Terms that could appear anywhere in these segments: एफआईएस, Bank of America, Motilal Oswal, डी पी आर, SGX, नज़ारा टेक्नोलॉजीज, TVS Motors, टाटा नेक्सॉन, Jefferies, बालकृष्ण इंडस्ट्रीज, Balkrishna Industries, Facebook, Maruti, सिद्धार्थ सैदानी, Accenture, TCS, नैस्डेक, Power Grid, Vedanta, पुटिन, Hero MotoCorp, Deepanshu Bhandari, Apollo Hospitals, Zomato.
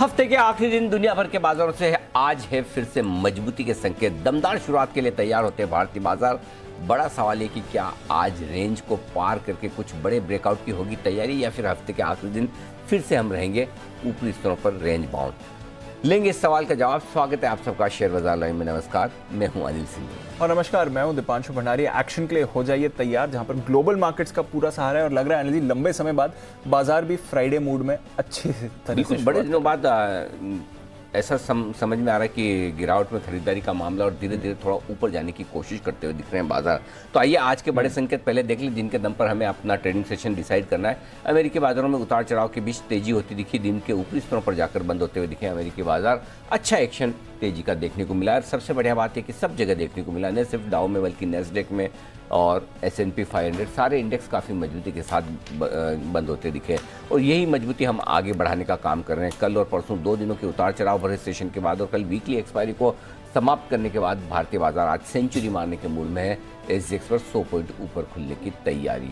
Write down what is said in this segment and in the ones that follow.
हफ्ते के आखिरी दिन दुनिया भर के बाजारों से आज है फिर से मजबूती के संकेत। दमदार शुरुआत के लिए तैयार होते भारतीय बाजार। बड़ा सवाल है कि क्या आज रेंज को पार करके कुछ बड़े ब्रेकआउट की होगी तैयारी, या फिर हफ्ते के आखिरी दिन फिर से हम रहेंगे ऊपरी स्तरों पर रेंज बाउंड। लेंगे इस सवाल का जवाब। स्वागत है आप सबका शेयर बाजार लाइव में। नमस्कार, मैं हूं अनिल सिंह। और नमस्कार, मैं हूं दीपांशु भंडारी। एक्शन के लिए हो जाइए तैयार, जहां पर ग्लोबल मार्केट्स का पूरा सहारा है। और लग रहा है अनिल जी, लंबे समय बाद बाजार भी फ्राइडे मूड में अच्छे तरीके से, बड़े दिनों बाद ऐसा समझ में आ रहा है कि गिरावट में खरीदारी का मामला और धीरे धीरे थोड़ा ऊपर जाने की कोशिश करते हुए दिख रहे हैं बाजार। तो आइए आज के बड़े संकेत पहले देख लें, जिनके दम पर हमें अपना ट्रेडिंग सेशन डिसाइड करना है। अमेरिकी बाजारों में उतार चढ़ाव के बीच तेजी होती दिखी। दिन के ऊपरी स्तरों पर जाकर बंद होते हुए दिखे अमेरिकी बाजार। अच्छा एक्शन तेजी का देखने को मिला। और सबसे बढ़िया बात है कि सब जगह देखने को मिला, न सिर्फ डाउ में बल्कि नैस्डेक में और S&P 500 सारे इंडेक्स काफ़ी मजबूती के साथ बंद होते दिखे। और यही मजबूती हम आगे बढ़ाने का काम कर रहे हैं। कल और परसों दो दिनों के उतार चढ़ाव भरे सेशन के बाद और कल वीकली एक्सपायरी को समाप्त करने के बाद भारतीय बाजार आज सेंचुरी मारने के मूड में है। SGX पर 100 पॉइंट ऊपर खुलने की तैयारी।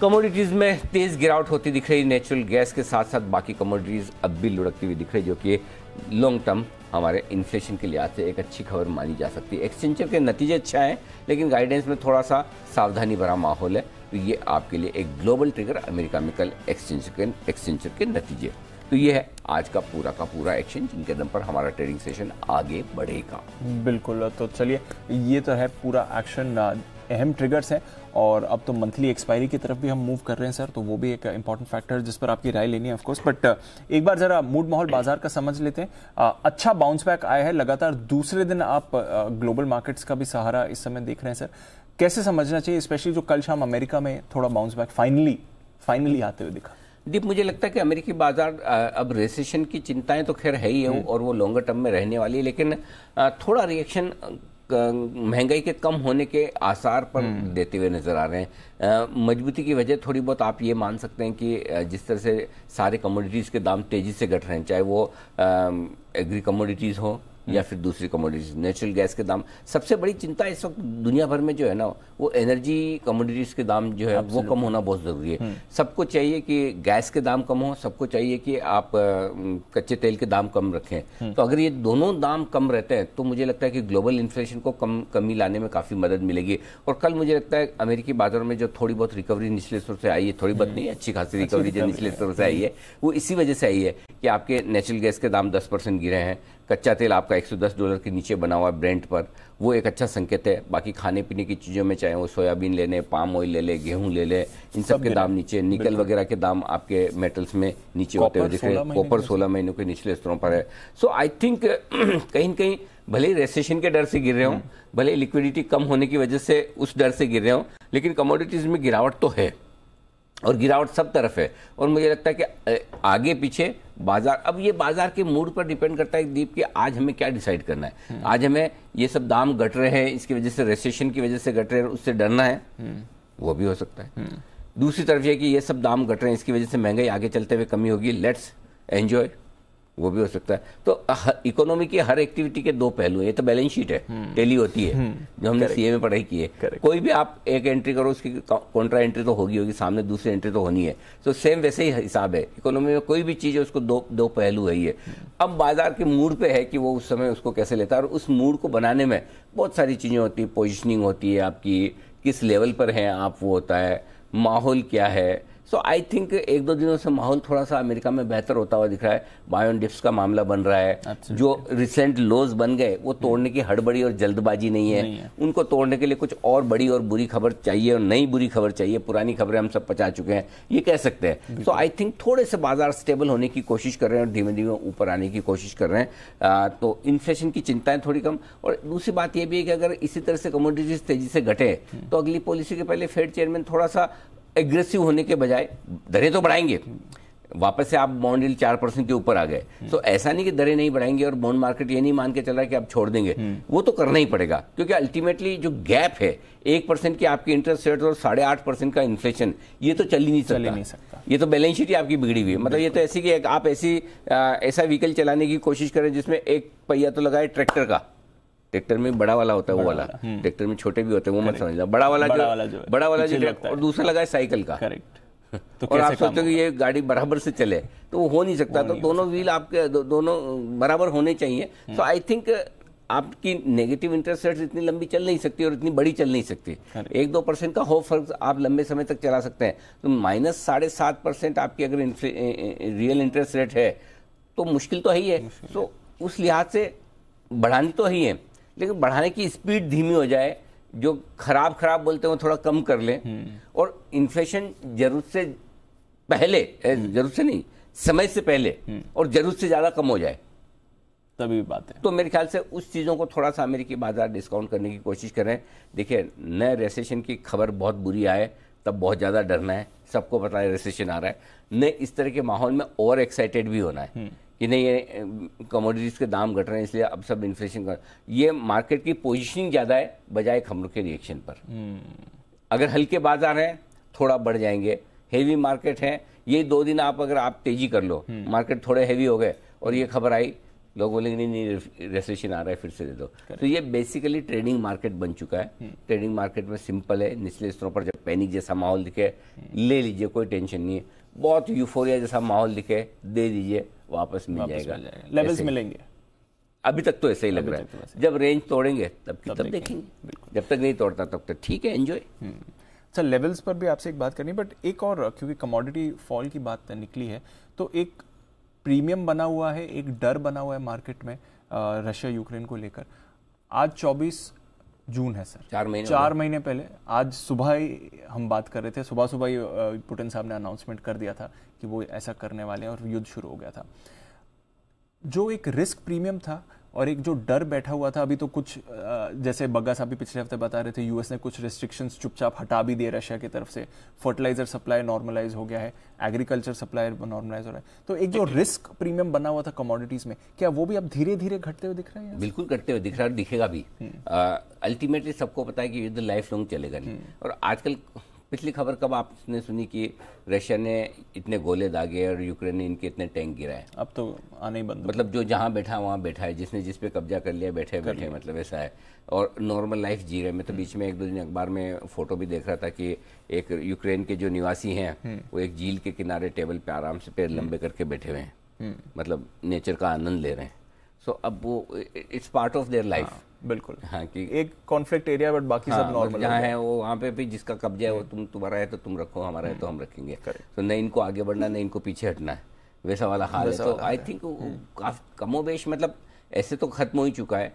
कमोडिटीज़ में तेज़ गिरावट होती दिख रही। नेचुरल गैस के साथ साथ बाकी कमोडिटीज़ अब भी लुढ़कती हुई दिख रही, जो कि लॉन्ग टर्म हमारे इन्फ्लेशन के लिहाज से एक अच्छी खबर मानी जा सकती है। एक्सेंचर के नतीजे अच्छा हैं, लेकिन गाइडेंस में थोड़ा सा सावधानी भरा माहौल है। तो ये आपके लिए एक ग्लोबल ट्रिगर, अमेरिका में कल एक्सेंचर के नतीजे। तो ये है आज का पूरा एक्शन, जिनके दम पर हमारा ट्रेडिंग सेशन आगे बढ़ेगा। बिल्कुल, तो चलिए ये तो है पूरा एक्शन, अहम ट्रिगर्स हैं। और अब तो मंथली एक्सपायरी की तरफ भी हम मूव कर रहे हैं सर, तो वो भी एक इंपॉर्टेंट फैक्टर जिस पर आपकी राय लेनी है ऑफ कोर्स। बट एक बार जरा मूड माहौल बाजार का समझ लेते हैं। अच्छा बाउंस बैक आया है, लगातार दूसरे दिन आप ग्लोबल मार्केट्स का भी सहारा इस समय देख रहे हैं सर। कैसे समझना चाहिए, स्पेशली जो कल शाम अमेरिका में थोड़ा बाउंस बैक फाइनली आते हुए दिखा? दीप, मुझे लगता है कि अमेरिकी बाजार अब रिसेशन की चिंताएं तो खैर है ही है और वो लॉन्गर टर्म में रहने वाली है, लेकिन थोड़ा रिएक्शन महंगाई के कम होने के आसार पर देते हुए नज़र आ रहे हैं। मजबूती की वजह थोड़ी बहुत आप ये मान सकते हैं कि जिस तरह से सारे कमोडिटीज़ के दाम तेज़ी से घट रहे हैं, चाहे वो एग्री कमोडिटीज़ हो या फिर दूसरी कमोडिटीज़, नेचुरल गैस के दाम। सबसे बड़ी चिंता इस वक्त दुनिया भर में जो है ना, वो एनर्जी कमोडिटीज़ के दाम जो है वो कम होना बहुत ज़रूरी है। सबको चाहिए कि गैस के दाम कम हो, सबको चाहिए कि आप कच्चे तेल के दाम कम रखें। तो अगर ये दोनों दाम कम रहते हैं तो मुझे लगता है कि ग्लोबल इन्फ्लेशन को कमी लाने में काफ़ी मदद मिलेगी। और कल मुझे लगता है अमेरिकी बाजार में जो थोड़ी बहुत रिकवरी निचले स्तर से आई है, थोड़ी बहुत नहीं, अच्छी खासी रिकवरी जो निचले स्तर से आई है वो इसी वजह से आई है कि आपके नेचुरल गैस के दाम 10% गिरे हैं, कच्चा तेल आपका $110 के नीचे बना हुआ है ब्रेंट पर, वो एक अच्छा संकेत है। बाकी खाने पीने की चीज़ों में चाहे वो सोयाबीन ले लें, पाम ऑयल ले लें, गेहूं ले लें, इन सब के दाम नीचे, निकल वगैरह के दाम आपके मेटल्स में नीचे होते हुए दिखे। कॉपर 16 महीनों के निचले स्तरों पर है। सो आई थिंक कहीं ना कहीं भले ही रेसेशन के डर से गिर रहे हों, भले ही लिक्विडिटी कम होने की वजह से उस डर से गिर रहे हों, लेकिन कमोडिटीज़ में गिरावट तो है और गिरावट सब तरफ है। और मुझे लगता है कि आगे पीछे बाजार, अब ये बाजार के मूड पर डिपेंड करता है दीप कि आज हमें क्या डिसाइड करना है। आज हमें ये सब दाम घट रहे हैं, इसकी वजह से रेसेशन की वजह से घट रहे हैं, उससे डरना है, वो भी हो सकता है। दूसरी तरफ ये कि ये सब दाम घट रहे हैं, इसकी वजह से महंगाई आगे चलते हुए कमी होगी, लेट्स एंजॉय, वो भी हो सकता है। तो इकोनॉमी की हर एक्टिविटी के दो पहलू हैं। ये तो बैलेंस शीट है, टेली होती है जो हमने सीए में पढ़ाई की है। कोई भी आप एक एंट्री करो, उसकी कॉन्ट्रा एंट्री तो होगी सामने, दूसरी एंट्री तो होनी है। तो सेम वैसे ही हिसाब है इकोनॉमी में, कोई भी चीज़ है उसको दो पहलू है। ये अब बाजार के मूड पे है कि वो उस समय उसको कैसे लेता है, और उस मूड को बनाने में बहुत सारी चीज़ें होती है। पोजिशनिंग होती है आपकी, किस लेवल पर है आप, वो होता है माहौल क्या है। सो आई थिंक एक दो दिनों से माहौल थोड़ा सा अमेरिका में बेहतर होता हुआ दिख रहा है। बाय ऑन डिप्स का मामला बन रहा है। Absolutely. जो रिसेंट लोज बन गए वो तोड़ने की हड़बड़ी और जल्दबाजी नहीं है। उनको तोड़ने के लिए कुछ और बड़ी और बुरी खबर चाहिए और नई बुरी खबर चाहिए। पुरानी खबरें हम सब पचा चुके हैं, ये कह सकते हैं। सो आई थिंक थोड़े से बाजार स्टेबल होने की कोशिश कर रहे हैं और धीमे धीमे ऊपर आने की कोशिश कर रहे हैं। तो इन्फ्लेशन की चिंताएं थोड़ी कम। और दूसरी बात यह भी है कि अगर इसी तरह से कमोडिटीज तेजी से घटे तो अगली पॉलिसी के पहले फेड चेयरमैन थोड़ा सा एग्रेसिव होने के बजाय, दरें तो बढ़ाएंगे, वापस से आप बॉन्ड यील्ड 4% के ऊपर आ गए, तो ऐसा नहीं कि दरें नहीं बढ़ाएंगे और बॉन्ड मार्केट ये नहीं मान के चल रहा है कि आप छोड़ देंगे, वो तो करना ही पड़ेगा। क्योंकि अल्टीमेटली जो गैप है 1% की आपकी इंटरेस्ट रेट और 8.5% का इन्फ्लेशन, ये तो चल ही नहीं सकता। ये तो बैलेंस शीट ही आपकी बिगड़ी हुई है। मतलब ये तो ऐसी कि आप ऐसा व्हीकल चलाने की कोशिश करें जिसमें एक पहिया तो लगाए ट्रैक्टर का, ट्रैक्टर में बड़ा वाला होता है, वो वाला ट्रैक्टर में छोटे भी होते हैं, वो मत समझना, बड़ा वाला जो है, और दूसरा लगा है साइकिल का। तो और आप सोचते कि ये गाड़ी बराबर से चले, तो वो हो नहीं सकता। तो दोनों व्हील आपके दोनों बराबर होने चाहिए। तो आई थिंक आपकी नेगेटिव इंटरेस्ट रेट इतनी लंबी चल नहीं सकती और इतनी बड़ी चल नहीं सकती। 1-2% का हो फर्क आप लंबे समय तक चला सकते हैं। तो -7.5% आपकी अगर रियल इंटरेस्ट रेट है तो मुश्किल तो है ही है। तो उस लिहाज से बढ़ानी तो ही है, लेकिन बढ़ाने की स्पीड धीमी हो जाए, जो खराब बोलते हैं वो थोड़ा कम कर लें, और इन्फ्लेशन जरूरत से पहले, जरूरत से नहीं, समय से पहले और जरूरत से ज़्यादा कम हो जाए, तभी बात है। तो मेरे ख्याल से उस चीज़ों को थोड़ा सा अमेरिकी बाजार डिस्काउंट करने की कोशिश कर रहे हैं। देखिए, नए रेसेशन की खबर बहुत बुरी आए तब बहुत ज़्यादा डरना है, सबको पता है रेसेशन आ रहा है। नए इस तरह के माहौल में ओवर एक्साइटेड भी होना है कि नहीं, ये कमोडिटीज़ के दाम घट रहे हैं इसलिए अब सब इन्फ्लेशन का, ये मार्केट की पोजीशनिंग ज़्यादा है बजाय खबरों के रिएक्शन पर। अगर हल्के बाजार हैं थोड़ा बढ़ जाएंगे, हेवी मार्केट हैं, ये 2 दिन अगर आप तेज़ी कर लो, मार्केट थोड़े हेवी हो गए और ये खबर आई, लोग बोलेंगे नहीं रेसेशन आ रहा है फिर से दे दो। तो ये बेसिकली ट्रेडिंग मार्केट बन चुका है। ट्रेडिंग मार्केट में सिंपल है, निचले स्तरों पर जब पैनिक जैसा माहौल दिखे ले लीजिए, कोई टेंशन नहीं है। बहुत यूफोरिया जैसा माहौल दिखे दे दीजिए, वापस मिल जाएगा। लेवल्स मिलेंगे, अभी तक तो ऐसे ही लग रहा है। जब रेंज तोड़ेंगे तब देखेंगे, जब तक नहीं तोड़ता तब तक ठीक है, एंजॉय। अच्छा, लेवल्स पर भी आपसे एक बात करनी, बट एक और, क्योंकि कमोडिटी फॉल की बात निकली है, तो एक प्रीमियम बना हुआ है, एक डर बना हुआ है मार्केट में रशिया यूक्रेन को लेकर। आज 24 जून है सर, 4 महीने पहले आज सुबह ही हम बात कर रहे थे, सुबह ही पुटिन साहब ने अनाउंसमेंट कर दिया था कि वो ऐसा करने वाले हैं और युद्ध शुरू हो गया था। जो एक रिस्क प्रीमियम था और एक जो डर बैठा हुआ था, अभी तो कुछ जैसे बग्गा साहब भी पिछले हफ्ते बता रहे थे, यूएस ने कुछ रिस्ट्रिक्शंस चुपचाप हटा भी दिए रशिया की तरफ से, फर्टिलाइजर सप्लाई नॉर्मलाइज हो गया है, एग्रीकल्चर सप्लाई नॉर्मलाइज हो रहा है। तो एक जो रिस्क प्रीमियम बना हुआ था कमोडिटीज़ में, क्या वो भी अब धीरे धीरे घटते हुए दिख रहे हैं? बिल्कुल घटते हुए दिख रहा है, दिखेगा भी। अल्टीमेटली सबको पता है कि युद्ध लाइफ लॉन्ग चलेगा नहीं। और आजकल पिछली खबर कब आपने सुनी कि रशिया ने इतने गोले दागे और यूक्रेन ने इनके इतने टैंक गिराए? अब तो आने ही बंद, मतलब जो जहाँ बैठा वहाँ बैठा है, जिसने जिस पे कब्जा कर लिया बैठे, मतलब ऐसा है। और नॉर्मल लाइफ जी रहे। मैं तो बीच में 1-2 दिन अखबार में फोटो भी देख रहा था कि एक यूक्रेन के जो निवासी हैं वो एक झील के किनारे टेबल पर आराम से पैर लंबे करके बैठे हुए हैं, मतलब नेचर का आनंद ले रहे हैं। सो अब वो it's part of their life. बिल्कुल, हाँ, कि एक कॉन्फ्लिक्ट एरिया, बट बाकी सब नॉर्मल जहाँ है वो वहाँ पे भी, जिसका कब्जा है वो तुम्हारा है तो तुम रखो, हमारा है तो हम रखेंगे। तो न इनको आगे बढ़ना न इनको पीछे हटना है, वैसा वाला हाल है। तो आई थिंक काफी कमोबेश, मतलब ऐसे तो खत्म हो ही चुका है।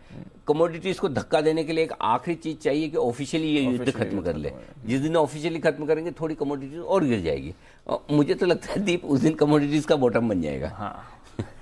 कमोडिटीज को धक्का देने के लिए एक आखिरी चीज चाहिए कि ऑफिशियली ये युद्ध खत्म कर ले। जिस दिन ऑफिशियली खत्म करेंगे थोड़ी कमोडिटीज और गिर जाएगी। मुझे तो लगता है दीप, उस दिन कमोडिटीज का बॉटम बन जाएगा,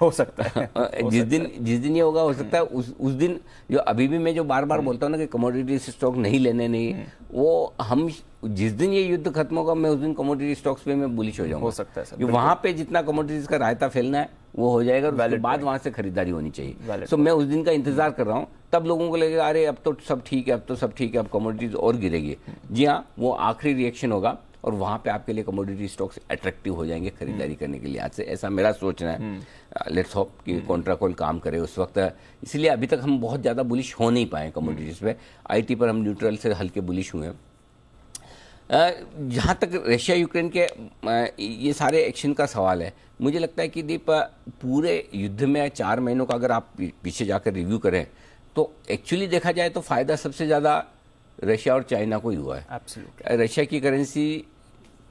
हो सकता है। जिस दिन ये होगा, हो सकता है उस दिन जो अभी भी मैं जो बार बोलता हूँ ना कि कमोडिटी स्टॉक नहीं लेने, नहीं, वो हम जिस दिन ये युद्ध खत्म होगा मैं उस दिन कमोडिटी स्टॉक्स पे मैं बुलिश हो जाऊंगा। हो सकता है वहाँ पे जितना कमोडिटीज का रायता फैलना है वो हो जाएगा, उसके बाद वहाँ से खरीदारी होनी चाहिए। सो मैं उस दिन का इंतजार कर रहा हूँ, तब लोगों को लगेगा अरे अब तो सब ठीक है, अब कमोडिटीज और गिरेगी। जी हाँ, वो आखिरी रिएक्शन होगा और वहाँ पे आपके लिए कमोडिटी स्टॉक्स अट्रैक्टिव हो जाएंगे खरीदारी करने के लिए। आज से ऐसा मेरा सोचना है। लेट्स होप कि कॉन्ट्रा कॉल काम करे उस वक्त। इसलिए अभी तक हम बहुत ज़्यादा बुलिश हो नहीं पाए कमोडिटीज़ पे। आईटी पर हम न्यूट्रल से हल्के बुलिश हुए हैं। जहाँ तक रशिया यूक्रेन के ये सारे एक्शन का सवाल है, मुझे लगता है कि दीप, पूरे युद्ध में 4 महीनों का अगर आप पीछे जाकर रिव्यू करें तो एक्चुअली देखा जाए तो फ़ायदा सबसे ज़्यादा रशिया और चाइना को ही हुआ है। Absolutely. रशिया की करेंसी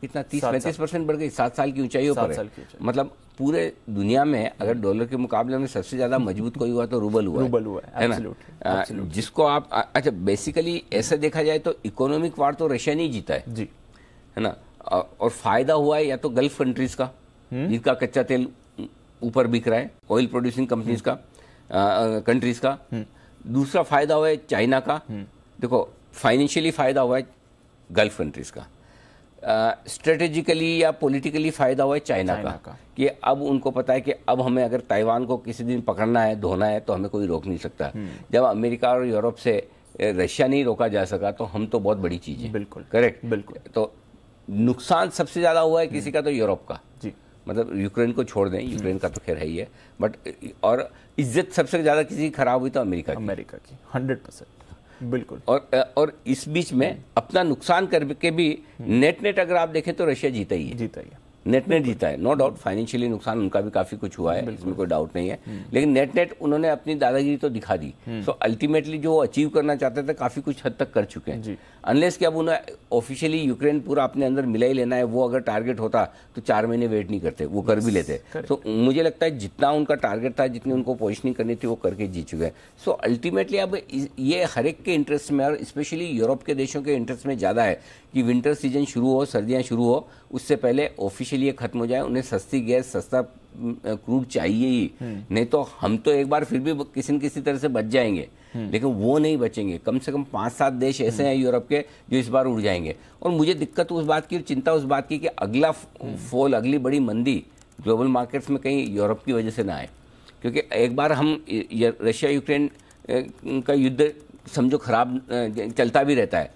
कितना 30-35% बढ़ गई, 7 साल की ऊंचाइयों पर है। मतलब पूरे दुनिया में अगर डॉलर के मुकाबले में सबसे ज्यादा मजबूत कोई हुआ तो रूबल हुआ है। Absolutely. जिसको आप अच्छा बेसिकली ऐसा देखा जाए तो इकोनॉमिक वार तो रशिया नहीं जीता है जी, है ना। और फायदा हुआ है या तो गल्फ कंट्रीज का जिनका कच्चा तेल ऊपर बिक रहा है, ऑयल प्रोड्यूसिंग कंपनीज का, कंट्रीज का। दूसरा फायदा हुआ है चाइना का। देखो, फाइनेंशियली फ़ायदा हुआ है गल्फ कंट्रीज़ का, स्ट्रेटेजिकली या पॉलिटिकली फ़ायदा हुआ है चाइना का कि अब उनको पता है कि अब हमें अगर ताइवान को किसी दिन पकड़ना है, धोना है, तो हमें कोई रोक नहीं सकता। जब अमेरिका और यूरोप से रशिया नहीं रोका जा सका तो हम तो बहुत बड़ी चीज़ है। बिल्कुल करेक्ट, बिल्कुल। तो नुकसान सबसे ज़्यादा हुआ है किसी का तो यूरोप का जी, मतलब यूक्रेन को छोड़ दें, यूक्रेन का तो खैर है ही है, बट और इज्जत सबसे ज़्यादा किसी की खराब हुई तो अमेरिका की 100%। बिल्कुल। और इस बीच में अपना नुकसान करके भी नेट अगर आप देखें तो रशिया जीता ही है, नेट जीता है, नो डाउट। फाइनेंशियली नुकसान उनका भी काफी कुछ हुआ है, इसमें कोई डाउट नहीं है, लेकिन नेट उन्होंने अपनी दादागिरी तो दिखा दी। सो अल्टीमेटली जो वो अचीव करना चाहते थे काफी कुछ हद तक कर चुके हैं, अनलेस कि अब उन्हें ऑफिशियली यूक्रेन पूरा अपने अंदर मिला ही लेना है। वो अगर टारगेट होता तो 4 महीने वेट नहीं करते, वो कर भी लेते। तो मुझे लगता है जितना उनका टारगेट था, जितनी उनको पोजिशनिंग करनी थी, वो करके जीत चुके हैं। सो अल्टीमेटली अब ये हर एक के इंटरेस्ट में, और स्पेशली यूरोप के देशों के इंटरेस्ट में ज़्यादा है कि विंटर सीजन शुरू हो, सर्दियाँ शुरू हो, उससे पहले ऑफिशियली खत्म हो जाए। उन्हें सस्ती गैस, सस्ता क्रूड चाहिए ही, नहीं तो हम तो एक बार फिर भी किसी न किसी तरह से बच जाएंगे, लेकिन वो नहीं बचेंगे। कम से कम 5-7 देश ऐसे हैं यूरोप के जो इस बार उड़ जाएंगे। और मुझे दिक्कत उस बात की, चिंता उस बात की कि अगला फॉल, अगली बड़ी मंदी ग्लोबल मार्केट्स में कहीं यूरोप की वजह से ना आए, क्योंकि एक बार हम रशिया यूक्रेन का युद्ध समझो खराब चलता भी रहता है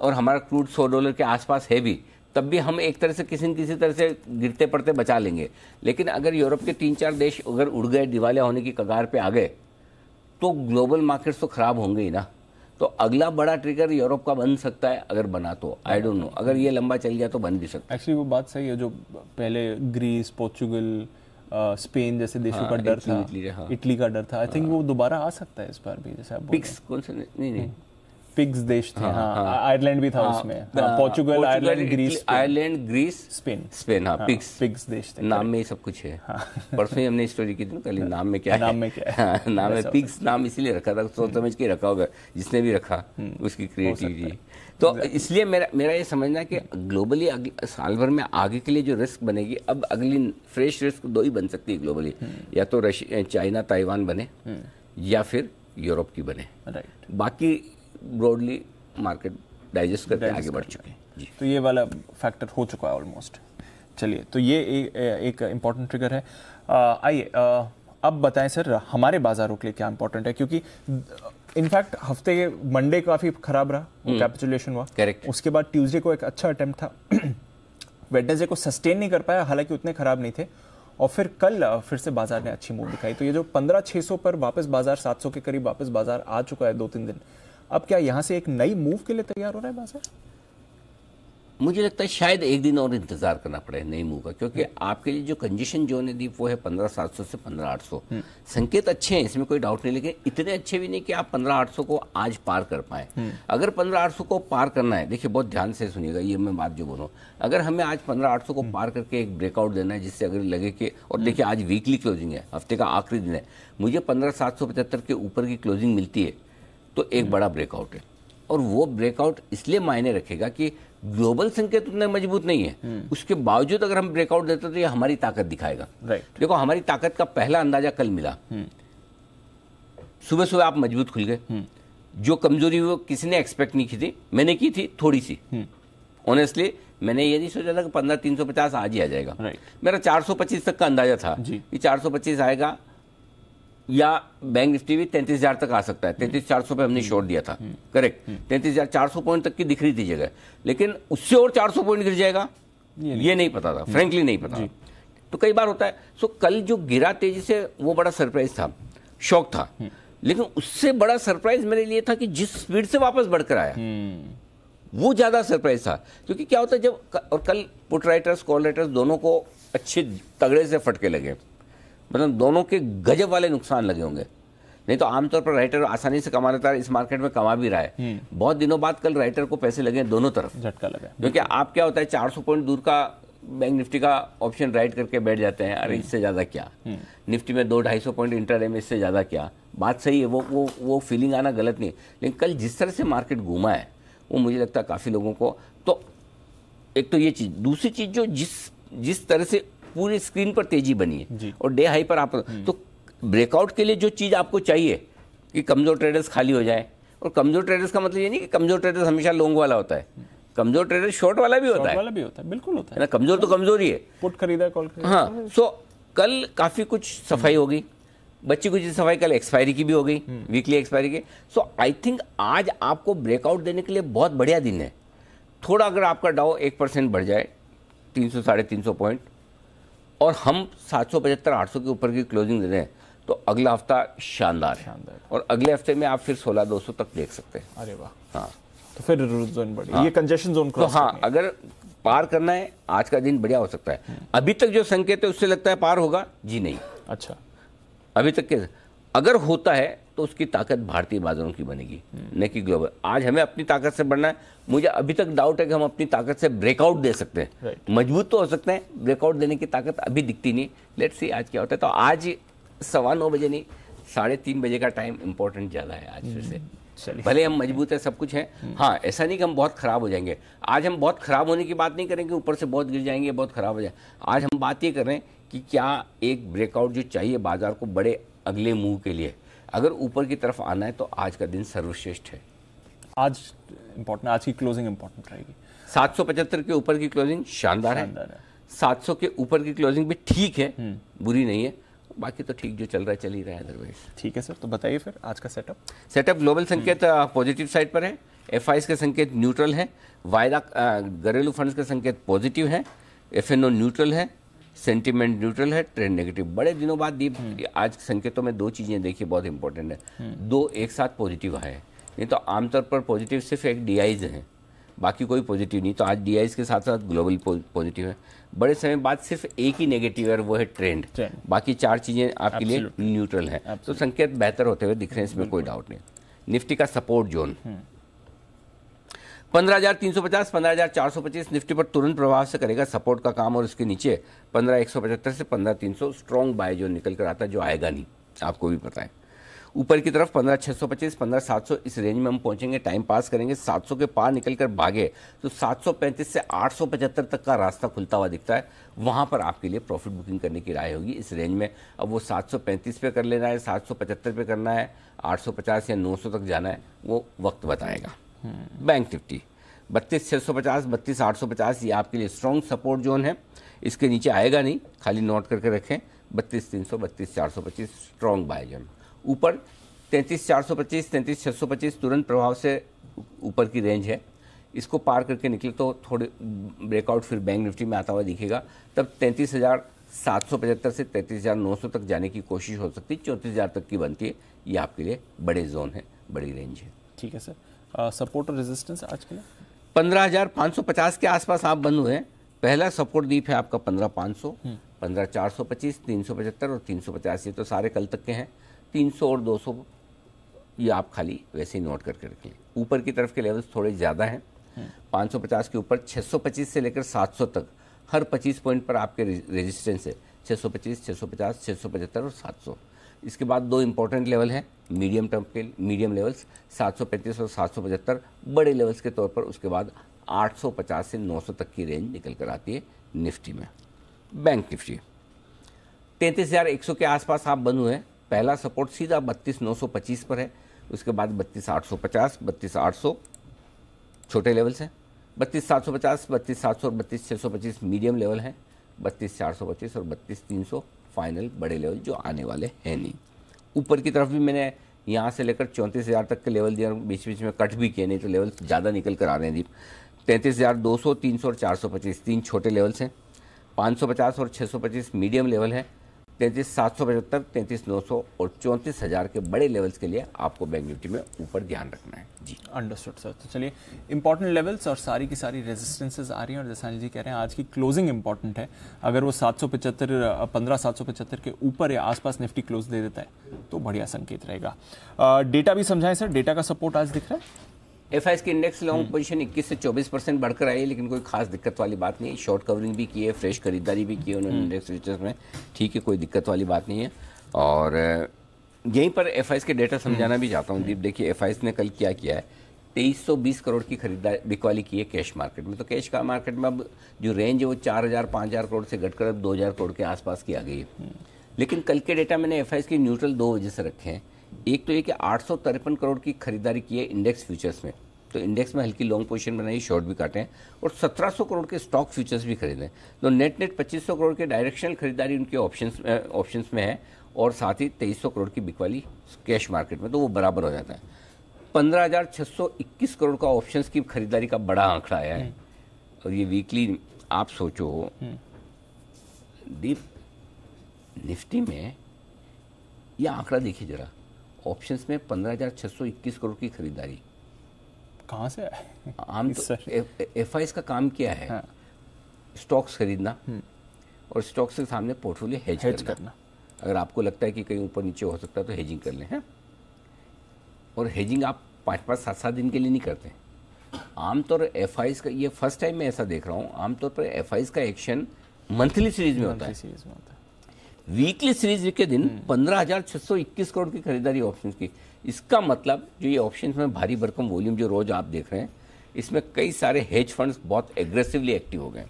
और हमारा क्रूड $100 के आसपास है भी, तब भी हम एक तरह से किसी न किसी तरह से गिरते पड़ते बचा लेंगे। लेकिन अगर यूरोप के 3-4 देश अगर उड़ गए, दिवालिया होने की कगार पे आ गए, तो ग्लोबल मार्केट्स तो ख़राब होंगे ही ना। तो अगला बड़ा ट्रिगर यूरोप का बन सकता है, अगर बना तो आई डोंट नो, अगर ये लंबा चल गया तो बन भी सकता है। एक्चुअली वो बात सही है जो पहले ग्रीस, पोर्चुगल, स्पेन जैसे देशों का डर था, इटली का डर था, आई थिंक वो दोबारा आ सकता है इस बार भी। जैसे पिक्स कौन सा नहीं पिक्स देश थे, आयरलैंड भी था उसमें, Portugal, Ireland, Greece, Spain, PIIGS देश थे, नाम में ही सब कुछ है। परसों ही हमने स्टोरी की थी, कल नाम में क्या है, नाम में पिक्स नाम इसीलिए रखा था, सोच समझ के रखा होगा जिसने भी रखा, उसकी क्रिएटिविटी। तो इसलिए मेरा ये समझना कि ग्लोबली साल भर में आगे के लिए जो रिस्क बनेगी, अब अगली फ्रेश रिस्क 2 ही बन सकती है ग्लोबली, या तो रशिया, चाइना, ताइवान बने, या फिर यूरोप की बने, राइट। बाकी ब्रॉडली मार्केट डाइजेस्ट करके आगे बढ़ चुके हैं, तो ये वाला फैक्टर हो चुका है ऑलमोस्ट। चलिए, तो ये एक इम्पॉर्टेंट ट्रिगर है। आइए अब बताएं सर, हमारे बाजारों के लिए क्या इम्पोर्टेंट है, क्योंकि इनफैक्ट हफ्ते के मंडे काफ़ी खराब रहा, कैपिटुलेशन हुआ, करेक्ट। उसके बाद ट्यूजडे को एक अच्छा अटेम्प्ट था, वेडनेसडे को सस्टेन नहीं कर पाया, हालांकि उतने खराब नहीं थे, और फिर कल फिर से बाजार ने अच्छी मूव दिखाई। तो ये जो 15,600 पर वापस बाजार, 700 के करीब वापस बाजार आ चुका है 2-3 दिन, अब क्या यहाँ से एक नई मूव के लिए तैयार हो रहा है बाजार? मुझे लगता है शायद एक दिन और इंतजार करना पड़े नई मूव का, क्योंकि आपके लिए जो कंजेशन जोन है दीप, वो है 15,700 से 15,800। संकेत अच्छे हैं, इसमें कोई डाउट नहीं, लेकिन इतने अच्छे भी नहीं कि आप 15,800 को आज पार कर पाए। अगर 15,800 को पार करना है, देखिए बहुत ध्यान से सुनिएगा ये मैं बात जो बोल रहा हूँ, अगर हमें आज 15,800 को पार करके एक ब्रेकआउट देना है, जिससे अगर लगे कि, और देखिए आज वीकली क्लोजिंग है, हफ्ते का आखिरी दिन है, मुझे 15,775 के ऊपर की क्लोजिंग मिलती है तो एक बड़ा ब्रेकआउट है। और वो ब्रेकआउट इसलिए मायने रखेगा कि ग्लोबल संकेत उतने मजबूत नहीं है, उसके बावजूद अगर हम ब्रेकआउट देते हैं तो ये हमारी ताकत दिखाएगा, राइट। देखो हमारी ताकत का पहला अंदाजा कल मिला, सुबह सुबह आप मजबूत खुल गए, जो कमजोरी वो किसी ने एक्सपेक्ट नहीं की थी, मैंने की थी थोड़ी सी, ऑनेस्टली मैंने ये नहीं सोचा था कि 15,350 आज ही आ जाएगा, मेरा 425 तक का अंदाजा था कि 425 आएगा, या बैंक निफ्टी भी 33,000 तक आ सकता है, 33,400 पे हमने शॉर्ट दिया था, करेक्ट, 33,400 पॉइंट तक की दिख रही थी जगह, लेकिन उससे और 400 पॉइंट गिर जाएगा ये नहीं पता था, फ्रेंकली नहीं पता। तो कई बार होता है। सो कल जो गिरा तेजी से वो बड़ा सरप्राइज था, शॉक था, लेकिन उससे बड़ा सरप्राइज मेरे लिए था कि जिस स्पीड से वापस बढ़कर आया वो ज़्यादा सरप्राइज था। क्योंकि क्या होता है जब, और कल पुट राइटर्स, कॉल राइटर्स दोनों को अच्छे तगड़े से फटके लगे, मतलब दोनों के गजब वाले नुकसान लगे होंगे, नहीं तो आमतौर पर राइटर आसानी से कमा लेता है, इस मार्केट में कमा भी रहा है। बहुत दिनों बाद कल राइटर को पैसे लगे दोनों तरफ, झटका लगा, क्योंकि आप क्या होता है 400 पॉइंट दूर का बैंक निफ्टी का ऑप्शन राइट करके बैठ जाते हैं, अरे इससे ज़्यादा क्या, निफ्टी में 200-250 पॉइंट इंट्राडे में, इससे ज़्यादा क्या। बात सही है, वो फीलिंग आना गलत नहीं, लेकिन कल जिस तरह से मार्केट घूमा है वो मुझे लगता है काफ़ी लोगों को, तो एक तो ये चीज़, दूसरी चीज़ जो जिस तरह से पूरी स्क्रीन पर तेजी बनी है और डे हाई पर आप, तो ब्रेकआउट के लिए जो चीज़ आपको चाहिए कि कमज़ोर ट्रेडर्स खाली हो जाए, और कमज़ोर ट्रेडर्स का मतलब ये नहीं कि कमज़ोर ट्रेडर्स हमेशा लॉन्ग वाला होता है, कमज़ोर ट्रेडर्स शॉर्ट वाला भी होता है, बिल्कुल होता है ना, कमज़ोर तो कमज़ोर ही है, पुट खरीदा, कॉल खरीदा। हाँ, सो कल काफ़ी कुछ सफाई हो गई, बच्ची कुछ सफाई कल एक्सपायरी की भी हो गई, वीकली एक्सपायरी की। सो आई थिंक आज आपको ब्रेकआउट देने के लिए बहुत बढ़िया दिन है। थोड़ा अगर आपका डाउ 1% बढ़ जाए, 300-350 पॉइंट, और हम 775-800 के ऊपर की क्लोजिंग दे रहे हैं, तो अगला हफ्ता शानदार है और अगले हफ्ते में आप फिर 16,200 तक देख सकते हैं। अरे वाह, हाँ तो फिर जोन बढ़े, ये कंजेशन जोन क्रॉस तो हाँ अगर पार करना है आज का दिन बढ़िया हो सकता है। अभी तक जो संकेत है उससे लगता है पार होगा जी नहीं। अच्छा अभी तक के अगर होता है तो उसकी ताकत भारतीय बाजारों की बनेगी न कि ग्लोबल। आज हमें अपनी ताकत से बढ़ना है। मुझे अभी तक डाउट है कि हम अपनी ताकत से ब्रेकआउट दे सकते हैं, मजबूत तो हो सकते हैं, ब्रेकआउट देने की ताकत अभी दिखती नहीं। लेट्स सी आज क्या होता है। तो आज 9:15 बजे नहीं 3:30 बजे का टाइम इंपॉर्टेंट ज़्यादा है आज फिर से। भले हम मजबूत है सब कुछ है, हाँ ऐसा नहीं कि हम बहुत खराब हो जाएंगे। आज हम बहुत खराब होने की बात नहीं करेंगे, ऊपर से बहुत गिर जाएंगे बहुत खराब हो जाएंगे। आज हम बात ये कर रहे हैं कि क्या एक ब्रेकआउट जो चाहिए बाजार को बड़े अगले मूव के लिए, अगर ऊपर की तरफ आना है तो आज का दिन सर्वश्रेष्ठ है। आज इम्पोर्टेंट, आज की क्लोजिंग इम्पोर्टेंट रहेगी। 775 के ऊपर की क्लोजिंग शानदार है, 700 के ऊपर की क्लोजिंग भी ठीक है, बुरी नहीं है। बाकी तो ठीक जो चल रहा है चल ही रहा है अदरवाइज। ठीक है सर, तो बताइए फिर आज का सेटअप। ग्लोबल संकेत पॉजिटिव साइड पर है, एफआईएस के संकेत न्यूट्रल हैं, वायदा घरेलू फंड्स के संकेत पॉजिटिव हैं, एफएनओ न्यूट्रल है, सेंटीमेंट न्यूट्रल है, ट्रेंड नेगेटिव। बड़े दिनों बाद दीप आज संकेतों में दो चीज़ें देखिए बहुत इंपॉर्टेंट है, दो एक साथ पॉजिटिव आए हैं। नहीं तो आमतौर पर पॉजिटिव सिर्फ एक डीआईज हैं, बाकी कोई पॉजिटिव नहीं। तो आज डीआईज के साथ साथ ग्लोबल पॉजिटिव है। बड़े समय बाद सिर्फ एक ही नेगेटिव है, वो है ट्रेंड। बाकी चार चीज़ें आपके लिए न्यूट्रल हैं। तो संकेत बेहतर होते हुए दिख रहे हैं, इसमें कोई डाउट नहीं। निफ्टी का सपोर्ट जोन 15,350, 15,425 निफ्टी पर तुरंत प्रभाव से करेगा सपोर्ट का काम। और उसके नीचे 15,175 से 15,300 स्ट्रॉन्ग बाय जोन निकल कर आता है, जो आएगा नहीं, आपको भी पता है। ऊपर की तरफ 15,625, 15,700 इस रेंज में हम पहुंचेंगे, टाइम पास करेंगे। 700 के पार निकल कर भागे तो 735 से 875 तक का रास्ता खुलता हुआ दिखता है। वहां पर आपके लिए प्रॉफिट बुकिंग करने की राय होगी इस रेंज में। अब वो 735 पे कर लेना है, 775 पे करना है, 850 या 900 तक जाना है, वो वक्त बताएगा। बैंक निफ्टी 32,650, 32,850 ये आपके लिए स्ट्रॉन्ग सपोर्ट जोन है। इसके नीचे आएगा नहीं, खाली नोट करके रखें। 32,300, 32,425 स्ट्रॉन्ग बाय जोन। ऊपर 33,425, 33,625 तुरंत प्रभाव से ऊपर की रेंज है। इसको पार करके निकले तो थोड़े ब्रेकआउट फिर बैंक निफ्टी में आता हुआ दिखेगा। तब 33,775 से 33,900 तक जाने की कोशिश हो सकती है, 34,000 तक की बनती है। ये आपके लिए बड़े जोन है, बड़ी रेंज है। ठीक है सर, सपोर्ट और रेजिस्टेंस आज के लिए 15,550 के आसपास आप बंद हुए हैं। पहला सपोर्ट दीप है आपका 15,500, 15,425, 375 और 350 ये तो सारे कल तक के हैं। 300 और 200 ये आप खाली वैसे ही नोट करके रख लें। ऊपर की तरफ के लेवल्स थोड़े ज़्यादा हैं, 550 के ऊपर 625 से लेकर 700 तक हर 25 पॉइंट पर आपके रेजिस्टेंस है। 625, 650, 675 और 700। इसके बाद दो इंपॉर्टेंट लेवल हैं मीडियम टर्म के, मीडियम लेवल्स 735 और 775 बड़े लेवल्स के तौर पर। उसके बाद 850 से 900 तक की रेंज निकल कर आती है निफ्टी में। बैंक निफ्टी 33,100 के आसपास आप बंद हुए हैं। पहला सपोर्ट सीधा 32,925 पर है, उसके बाद 32,850, 32,800 छोटे लेवल्स हैं, 32,750, 32,700 और 32,625 मीडियम लेवल हैं, 32,425 और 32,300 फाइनल बड़े लेवल जो आने वाले हैं नहीं। ऊपर की तरफ भी मैंने यहाँ से लेकर 34,000 तक के लेवल दिया, बीच बीच में कट भी किए, नहीं तो लेवल ज़्यादा निकल कर आ रहे हैं दीप। 33,200, 300 और 425 तीन छोटे लेवल्स हैं, 550 और 625 मीडियम लेवल है, 33,775, 33,900 और 34,000 के बड़े लेवल्स के लिए आपको बैंक निफ्टी में ऊपर ध्यान रखना है। जी अंडरस्टूड सर। तो चलिए, इंपॉर्टेंट लेवल्स और सारी की सारी रेजिस्टेंसेस आ रही हैं और जैसा अनिल जी कह रहे हैं आज की क्लोजिंग इंपॉर्टेंट है। अगर वो 775, 15,775 के ऊपर या आसपास निफ्टी क्लोज दे देता है तो बढ़िया संकेत रहेगा। डेटा भी समझाएं सर, डेटा का सपोर्ट आज दिख रहा है। एफआईएस के इंडेक्स लॉन्ग पोजीशन 21 से 24% बढ़कर आई है, लेकिन कोई खास दिक्कत वाली बात नहीं है। शॉर्ट कवरिंग भी की है, फ्रेश खरीदारी भी की है उन्होंने इंडेक्स फ्यूचर्स में, ठीक है, कोई दिक्कत वाली बात नहीं है। और यहीं पर एफआईएस के डेटा समझाना भी चाहता हूँ दीप। देखिए एफआईएस ने कल क्या किया है, 2320 करोड़ की खरीदारी बिकवाली की है कैश मार्केट में। तो कैश का मार्केट में अब जो रेंज है वो 4,000-5,000 करोड़ से घटकर अब 2,000 करोड़ के आसपास की आ गई है। लेकिन कल के डेटा मैंने एफआईएस की न्यूट्रल दो वजह से रखे हैं। एक तो ये कि 853 करोड़ की खरीदारी की है इंडेक्स फ्यूचर्स में, तो इंडेक्स में हल्की लॉन्ग पोजीशन बनाई, शॉर्ट भी काटे हैं, और 1,700 करोड़ के स्टॉक फ्यूचर्स भी खरीदें। तो नेट नेट 2,500 करोड़ के डायरेक्शनल खरीदारी उनके ऑप्शंस में है, और साथ ही 2,300 करोड़ की बिकवाली कैश मार्केट में, तो वो बराबर हो जाता है। 15,621 करोड़ का ऑप्शंस की खरीदारी का बड़ा आंकड़ा आया है, और ये वीकली आप सोचो दीप, निफ्टी में ये आंकड़ा देखिए जरा, ऑप्शंस में 15,621 करोड़ की खरीदारी कहाँ से है? आम तो एफआईएस का काम क्या है, हाँ। स्टॉक्स खरीदना और स्टॉक्स के सामने पोर्टफोलियो हेज करना। अगर आपको लगता है कि कहीं ऊपर नीचे हो सकता है तो हेजिंग कर लें, हैं। और हेजिंग आप 5-7 दिन के लिए नहीं करते आमतौर पर। एफआईएस का, ये फर्स्ट टाइम मैं ऐसा देख रहा हूँ, आमतौर पर एफआईएस का एक्शन मंथली सीरीज में होता है। वीकली सीरीज के दिन 15,621 करोड़ की खरीदारी ऑप्शंस की। इसका मतलब जो ये ऑप्शंस में भारी भरकम वॉल्यूम जो रोज आप देख रहे हैं, इसमें कई सारे हेज फंड्स बहुत एग्रेसिवली एक्टिव हो गए।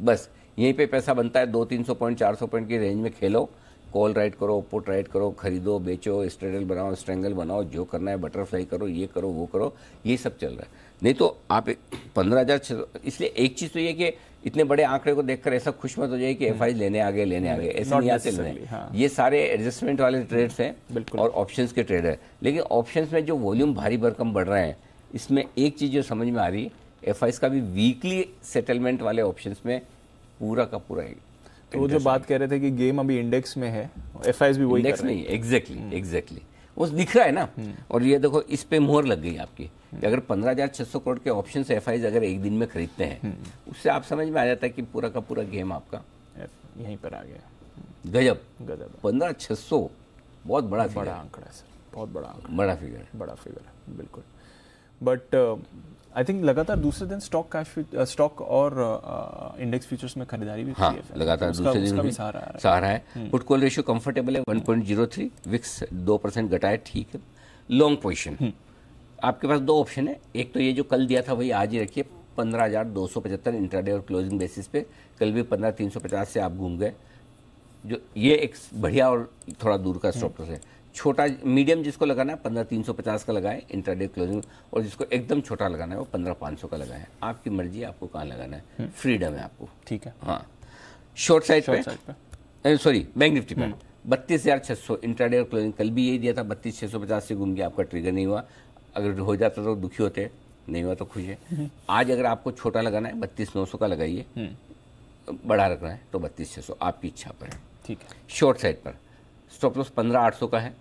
बस यहीं पे पैसा बनता है, 200-300 पॉइंट 400 पॉइंट की रेंज में खेलो, कॉल राइट करो, पुट राइट करो, खरीदो, बेचो, स्ट्रेडल बनाओ, स्ट्रैंगल बनाओ, जो करना है, बटरफ्लाई करो, ये करो वो करो, ये सब चल रहा है। नहीं तो आप 15,000, इसलिए एक चीज़ तो ये कि इतने बड़े आंकड़े को देखकर ऐसा खुश मत हो जाए कि एफआई लेने आ गए, ऐसा नहीं आते लेने। हाँ। ये सारे एडजस्टमेंट वाले ट्रेड्स हैं और ऑप्शंस के ट्रेड है। लेकिन ऑप्शंस में जो वॉल्यूम भारी भरकम बढ़ रहे हैं, इसमें एक चीज़ जो समझ में आ रही, एफआईस का भी वीकली सेटलमेंट वाले ऑप्शंस में पूरा का पूरा है। तो वो जो बात कह रहे थे कि गेम अभी इंडेक्स में है, एफआईएस भी वही इंडेक्स नहीं, एग्जैक्टली वो दिख रहा है ना। और ये देखो, इस पे मोहर लग गई आपकी कि अगर 15,600 करोड़ के ऑप्शंस एफआईएस अगर एक दिन में खरीदते हैं, उससे आप समझ में आ जाता है कि पूरा का पूरा गेम आपका यहीं पर आ गया। गजब 15,600 बहुत बड़ा आंकड़ा है सर, बहुत बड़ा फिगर है बिल्कुल। बट आई थिंक लगातार दूसरे दिन स्टॉक और इंडेक्स फ्यूचर्स में खरीदारी भी हुई है, लगातार दूसरे दिन भी सहारा है। पुट कॉल रेशियो कंफर्टेबल है 1.03, विक्स 2% घटाए, ठीक है। लॉन्ग पोजीशन आपके पास दो ऑप्शन है, एक तो ये जो कल दिया था वही आज ही रखिए, 15,275 इंट्राडे और क्लोजिंग बेसिस पे। कल भी 15,350 से आप घूम गए, जो ये एक बढ़िया और थोड़ा दूर का स्टॉप है। छोटा मीडियम जिसको लगाना है 15,350 का लगाएं इंट्राडे क्लोजिंग, और जिसको एकदम छोटा लगाना है वो 15,500 का लगाएं। आपकी मर्जी है आपको कहाँ लगाना है, फ्रीडम है आपको, ठीक है। हाँ, शॉर्ट साइड पे, सॉरी बैंक निफ्टी पे 32,600 इंट्राडे और क्लोजिंग, कल भी यही दिया था 32,650 से घूम के, आपका ट्रिगर नहीं हुआ। अगर हो जाता तो दुखी होते, नहीं हुआ तो खुश है। आज अगर आपको छोटा लगाना है 32,900 का लगाइए, बड़ा रखना है तो 32,600 आपकी इच्छा पर है, ठीक है। शॉर्ट साइड पर स्टॉप लॉस 15,800 का है,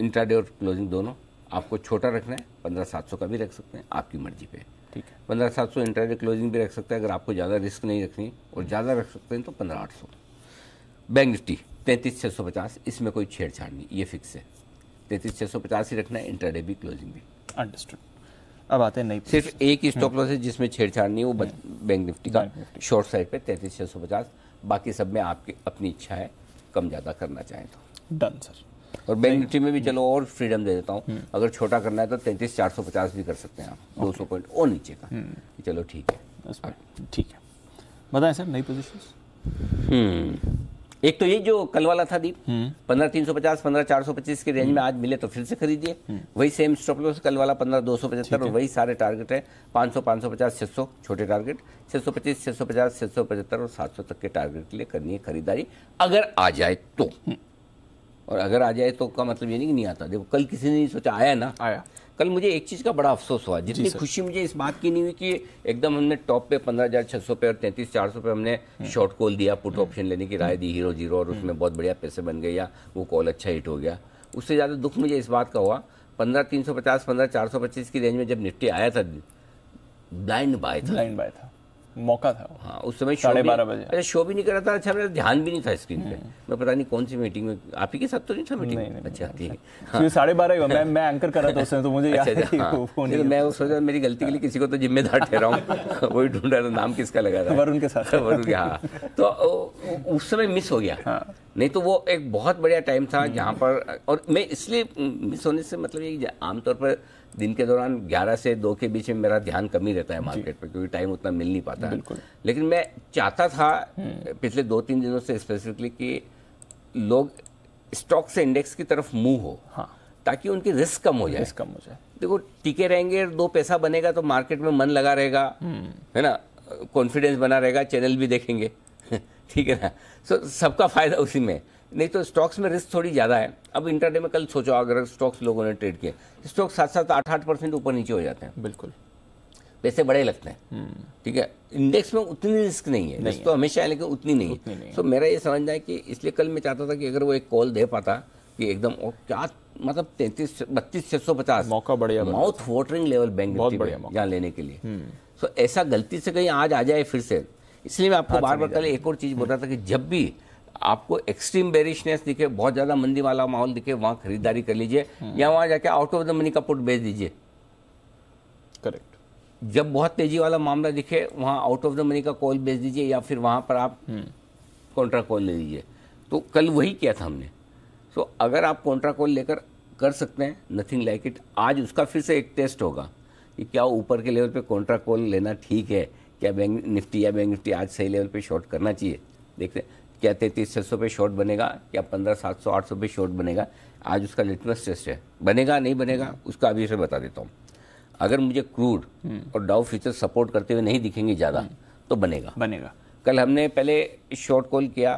इंट्राडे और क्लोजिंग दोनों। आपको छोटा रखना है 15,700 का भी रख सकते हैं, आपकी मर्जी पे, ठीक है। 15,700 इंट्राडे क्लोजिंग भी रख सकते हैं अगर आपको ज़्यादा रिस्क नहीं रखनी, और ज़्यादा रख सकते हैं तो 15,800। बैंक निफ्टी 33,650, इसमें कोई छेड़छाड़ नहीं, ये फिक्स है, 33,650 ही रखना है इंट्राडे भी क्लोजिंग भी। अंडरस्टूड। अब आते हैं, नहीं सिर्फ एक ही स्टॉक लॉस है जिसमें छेड़छाड़ नहीं, वो बैंक निफ्टी का शॉर्ट साइड पर 33,650, बाकी सब में आपकी अपनी इच्छा है, कम ज़्यादा करना चाहें तो डन सर। और बैंक निफ्टी में भी चलो और फ्रीडम दे देता हूँ, अगर छोटा करना है तो 33,450 भी कर सकते हैं आप, 200 पॉइंट और नीचे का, चलो ठीक है, ठीक है। बताएं सर नई पोजीशंस। एक तो ये जो कल वाला था दीप, 15,350 15,425 के रेंज में आज मिले तो फिर से खरीदिए, वही सेम स्टॉप लॉस कल वाला 15,275, और वही सारे टारगेट है 500, 550, 600 छोटे टारगेट, 625, 650, 675 और 700 तक के टारगेट के लिए करनी है खरीदारी, अगर आ जाए तो। और अगर आ जाए तो का मतलब ये नहीं कि नहीं आता, देखो कल किसी ने नहीं सोचा, आया ना, आया। कल मुझे एक चीज़ का बड़ा अफसोस हुआ, जितनी खुशी मुझे इस बात की नहीं हुई कि एकदम हमने टॉप पे 15,600 पे और 33,400 पे हमने शॉर्ट कॉल दिया, पुट ऑप्शन लेने की राय दी, हीरो जीरो, और उसमें बहुत बढ़िया पैसे बन गए या वो कॉल अच्छा हिट हो गया। उससे ज़्यादा दुख मुझे इस बात का हुआ, 15,350 15,425 की रेंज में जब निफ्टी आया था, ब्लाइंड बाय था, मौका था। हाँ, उस समय 12:30 बजे शो भी नहीं कर रहा था, अच्छा मेरा ध्यान भी नहीं था स्क्रीन पे, मैं पता नहीं कौन सी मीटिंग में, आप ही के साथ तो नहीं था मीटिंग? अच्छा ठीक है। हाँ। 12:30 मैं एंकर कर रहा था उस समय, तो मुझे याद है, मैं वो सोचा मेरी गलती के लिए किसी को तो जिम्मेदार ठहराऊं, वही ढूंढ रहा था नाम किसका लगा था, वरुण के साथ, वरुण के। हाँ, तो उस समय मिस हो गया, नहीं तो वो एक बहुत बढ़िया टाइम था जहाँ पर, और मैं इसलिए मिस होने से मतलब ये आमतौर पर दिन के दौरान 11 से 2 के बीच में मेरा ध्यान कम ही रहता है मार्केट पर, क्योंकि टाइम उतना मिल नहीं पाता है। लेकिन मैं चाहता था पिछले 2-3 दिनों से स्पेसिफिकली कि लोग स्टॉक से इंडेक्स की तरफ मूव हो, हाँ, ताकि उनकी रिस्क कम हो जाए। देखो टिके रहेंगे, 2 पैसा बनेगा तो मार्केट में मन लगा रहेगा, है ना, कॉन्फिडेंस बना रहेगा, चैनल भी देखेंगे, ठीक है ना, सो सबका फायदा उसी में। नहीं तो स्टॉक्स में रिस्क थोड़ी ज़्यादा है। अब इंटरडे में कल सोचो, अगर स्टॉक्स लोगों ने ट्रेड किए, स्टॉक्स 7-8% ऊपर नीचे हो जाते हैं, बिल्कुल। पैसे बड़े लगते हैं, ठीक है, इंडेक्स में उतनी रिस्क नहीं है, रिस्क तो हमेशा है लेकिन उतनी नहीं है। सो मेरा ये समझना है कि इसलिए कल मैं चाहता था कि अगर वो एक कॉल दे पाता कि एकदम, और क्या मतलब 33,32,650 मौका बढ़िया, mouth watering level bank Nifty यहाँ लेने के लिए। सो ऐसा गलती से कहीं आज आ जाए फिर से, इसलिए मैं आपको बार बार कल एक और चीज़ बोल रहा था कि जब भी आपको एक्सट्रीम बेरिशनेस दिखे, बहुत ज़्यादा मंदी वाला माहौल दिखे, वहाँ खरीदारी कर लीजिए या वहाँ जाके आउट ऑफ द मनी का पुट बेच दीजिए। करेक्ट। जब बहुत तेजी वाला मामला दिखे वहाँ आउट ऑफ द मनी का कॉल बेच दीजिए या फिर वहाँ पर आप कॉन्ट्रा कॉल ले लीजिए। तो कल वही किया था हमने। सो अगर आप कॉन्ट्रा कॉल लेकर कर सकते हैं, नथिंग लाइक इट। आज उसका फिर से एक टेस्ट होगा कि क्या ऊपर के लेवल पे कॉन्ट्रा कॉल लेना ठीक है, क्या बैंक निफ्टी या बैंक निफ्टी आज सही लेवल पे शॉर्ट करना चाहिए। देखते हैं क्या 33,600 पे शॉर्ट बनेगा, क्या 15,700-800 पे शॉर्ट बनेगा। आज उसका लिटमस टेस्ट है, बनेगा नहीं बनेगा उसका अभी से बता देता हूँ। अगर मुझे क्रूड और डाउ फ्यूचर सपोर्ट करते हुए नहीं दिखेंगे ज़्यादा तो बनेगा। कल हमने पहले शॉर्ट कॉल किया,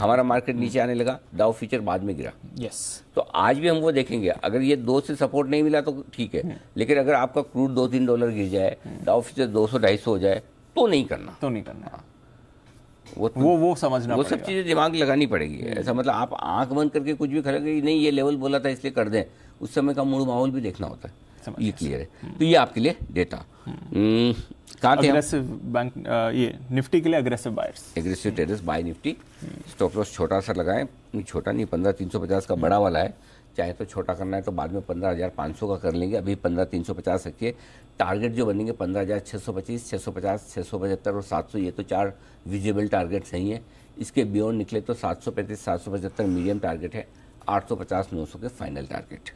हमारा मार्केट नीचे आने लगा, डाउ फ्यूचर बाद में गिरा। यस। तो आज भी हम वो देखेंगे, अगर ये 2 से सपोर्ट नहीं मिला तो ठीक है, लेकिन अगर आपका क्रूड $2-3 गिर जाए, डाउ फ्यूचर 200-250 हो जाए तो नहीं करना। वो समझना, वो सब चीज़ें दिमाग लगानी पड़ेगी। ऐसा मतलब आप आंख बंद करके कुछ भी खरीदेंगे नहीं, ये लेवल बोला था इसलिए कर दें, उस समय का मूड माहौल भी देखना होता है। ये क्लियर है। तो ये आपके लिए डेटा कहाँ थे? अग्रेसिव बैंक, ये निफ्टी के लिए aggressive buyers, aggressive traders buy Nifty. Stop loss छोटा सा लगाएं, छोटा नहीं 15,350 का बड़ा वाला है, चाहे तो छोटा करना है तो बाद में 15,500 का कर लेंगे, अभी 15,350 रखिए। टारगेट जो बनेंगे 15,625, 650, 675 और 700, ये तो 4 विजिबल टारगेट्स हैं। इसके बियॉन्ड निकले तो 735, 775 मीडियम टारगेट है, 850, 900 के फाइनल टारगेट।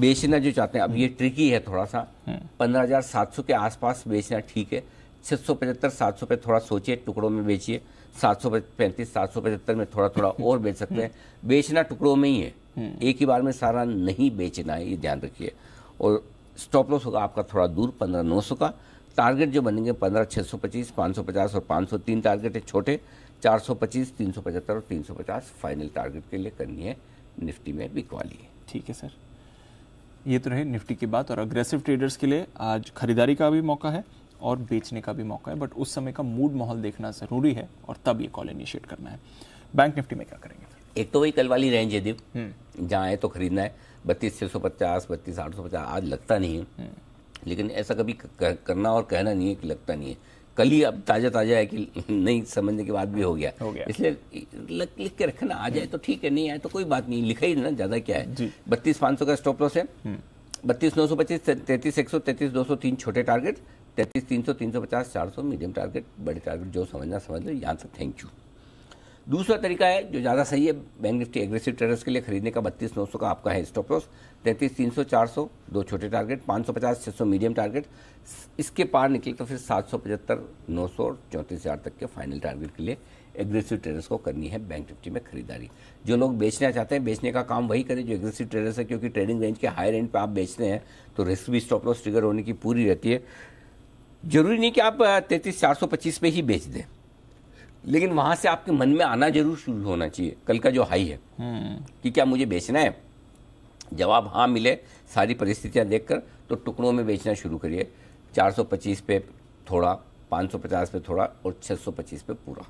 बेचना जो चाहते हैं, अब ये ट्रिकी है थोड़ा सा, 15,700 के आसपास बेचना ठीक है। 675-700 पे थोड़ा सोचिए, टुकड़ों में बेचिए। 735-775 में थोड़ा थोड़ा और बेच सकते हैं। बेचना टुकड़ों में ही है, एक ही बार में सारा नहीं बेचना है, ये ध्यान रखिए। और स्टॉप लॉस होगा आपका थोड़ा दूर 15,900 का। टारगेट जो बनेंगे 15,625, 550 और 503 टारगेट है छोटे। 425, 375 और 350 फाइनल टारगेट के लिए करनी है निफ्टी में बिकवाली। ठीक है सर, ये तो रहे निफ्टी की बात। और अग्रेसिव ट्रेडर्स के लिए आज खरीदारी का भी मौका है और बेचने का भी मौका है, बट उस समय का मूड माहौल देखना ज़रूरी है और तब ये कॉल इनिशिएट करना है। बैंक निफ्टी में क्या करेंगे? एक तो वही कल वाली रेंज है दीप, जहाँ है तो खरीदना है 32,650, 32,850। आज लगता नहीं है, लेकिन ऐसा कभी करना और कहना नहीं है कि लगता नहीं है। कल ही अब ताज़ा है कि नहीं, समझने के बाद भी हो गया। इसलिए लिख के रखना, आ जाए तो ठीक है, नहीं आए तो कोई बात नहीं, लिखा ही ना ज़्यादा क्या है। 32,500 का स्टॉप लॉस है, 32,925, 33,100, 33,203 छोटे टारगेट, 33,300, 350, 400 मीडियम टारगेट, बड़े टारगेट जो समझना समझ लो। यहाँ तक थैंक यू। दूसरा तरीका है जो ज़्यादा सही है बैंक निफ्टी एग्रेसिव ट्रेडर्स के लिए खरीदने का, 32,900 का आपका है स्टॉप लॉस, 33,300, 400 2 छोटे टारगेट, 550, 600 मीडियम टारगेट। इसके पार निकले तो फिर 775, 900 और 34,000 तक के फाइनल टारगेट के लिए एग्रेसिव ट्रेडर्स को करनी है बैंक निफ्टी में खरीदारी। जो लोग बेचना चाहते हैं, बेचने का काम वही करें जो एग्रेसिव ट्रेडर्स है, क्योंकि ट्रेडिंग रेंज के हायर एंड पर आप बेचते हैं तो रिस्क भी स्टॉप लॉस ट्रिगर होने की पूरी रहती है। जरूरी नहीं कि आप 33,425 पे ही बेच दें, लेकिन वहाँ से आपके मन में आना जरूर शुरू होना चाहिए कल का जो हाई है कि क्या मुझे बेचना है। जवाब हाँ मिले सारी परिस्थितियाँ देखकर तो टुकड़ों में बेचना शुरू करिए। 425 पे थोड़ा, 550 पे थोड़ा और 625 पे पूरा।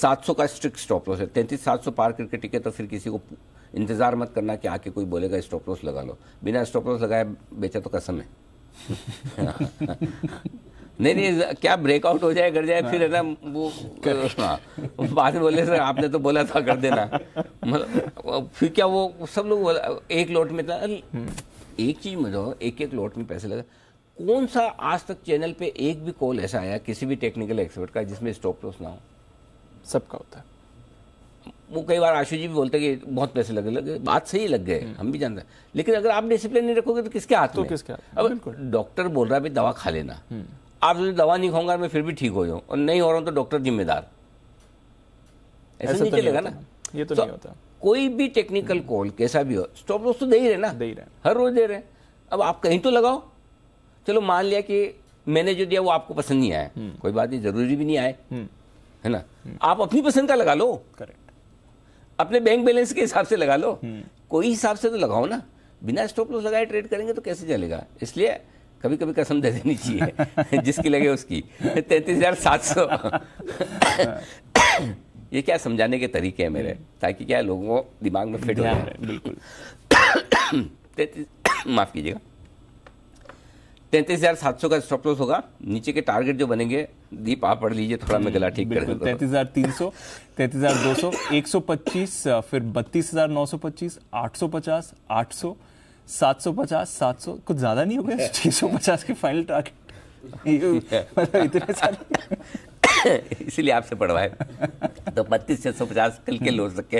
700 का स्ट्रिक्ट स्टॉप लॉस है, 33,700 पार करके टिके तो फिर किसी को इंतज़ार मत करना कि आके कोई बोलेगा स्टॉप लॉस लगा लो। बिना स्टॉप लॉस लगाए बेचा तो कसम है नहीं, क्या ब्रेकआउट हो जाए कर जाए फिर है ना वो बाद में बोले सर आपने तो बोला था कर देना, मतलब फिर क्या वो सब लोग एक लोट में इतना। एक चीज़ मजा, एक लोट में पैसे लगा। कौन सा आज तक चैनल पे एक भी कॉल ऐसा आया किसी भी टेक्निकल एक्सपर्ट का जिसमें स्टॉप लॉस ना हो? सबका होता है। वो कई बार आशु जी भी बोलते हैं कि बहुत पैसे लगे, बात सही लग गए, हम भी जानते हैं, लेकिन अगर आप डिसिप्लिन नहीं रखोगे तो किसके हाथ में? अब डॉक्टर बोल रहा है भाई दवा खा लेना, आप तो दवा नहीं खाऊंगा मैं फिर भी ठीक हो जाऊं और नहीं हो रहा हूं तो डॉक्टर जिम्मेदार, ऐसा नहीं चलेगा ना। ये तो नहीं होता। कोई भी टेक्निकल कॉल कैसा भी हो स्टॉप लॉस तो दे ही रहे ना, हर रोज दे रहे। अब आप कहीं तो लगाओ। चलो मान लिया कि मैंने जो दिया वो आपको पसंद नहीं आया, कोई बात नहीं, जरूरी भी नहीं आए, है ना। आप अपनी पसंद का लगा लो, अपने बैंक बैलेंस के हिसाब से लगा लो, कोई हिसाब से तो लगाओ ना। बिना स्टॉप लॉस लगाए ट्रेड करेंगे तो कैसे चलेगा। इसलिए कभी कभी कसम दे देनी चाहिए जिसकी लगे उसकी। 33,700 ये क्या समझाने के तरीके हैं मेरे, ताकि क्या लोगों को दिमाग में फिट हो जाए। बिल्कुल 33,700 का स्टॉप लॉस होगा। नीचे के टारगेट जो बनेंगे, दीप आप पढ़ लीजिए थोड़ा, मैं गला ठीक कर दूंगा। 33,300, 33,200, 125, फिर 32,925, 850, 800, 750, 700, कुछ ज्यादा नहीं हो गया? 650 के फाइनल टारगेट, इतने सारे इसीलिए आपसे पढ़वाए। तो 32,650 कल के लोग रखे।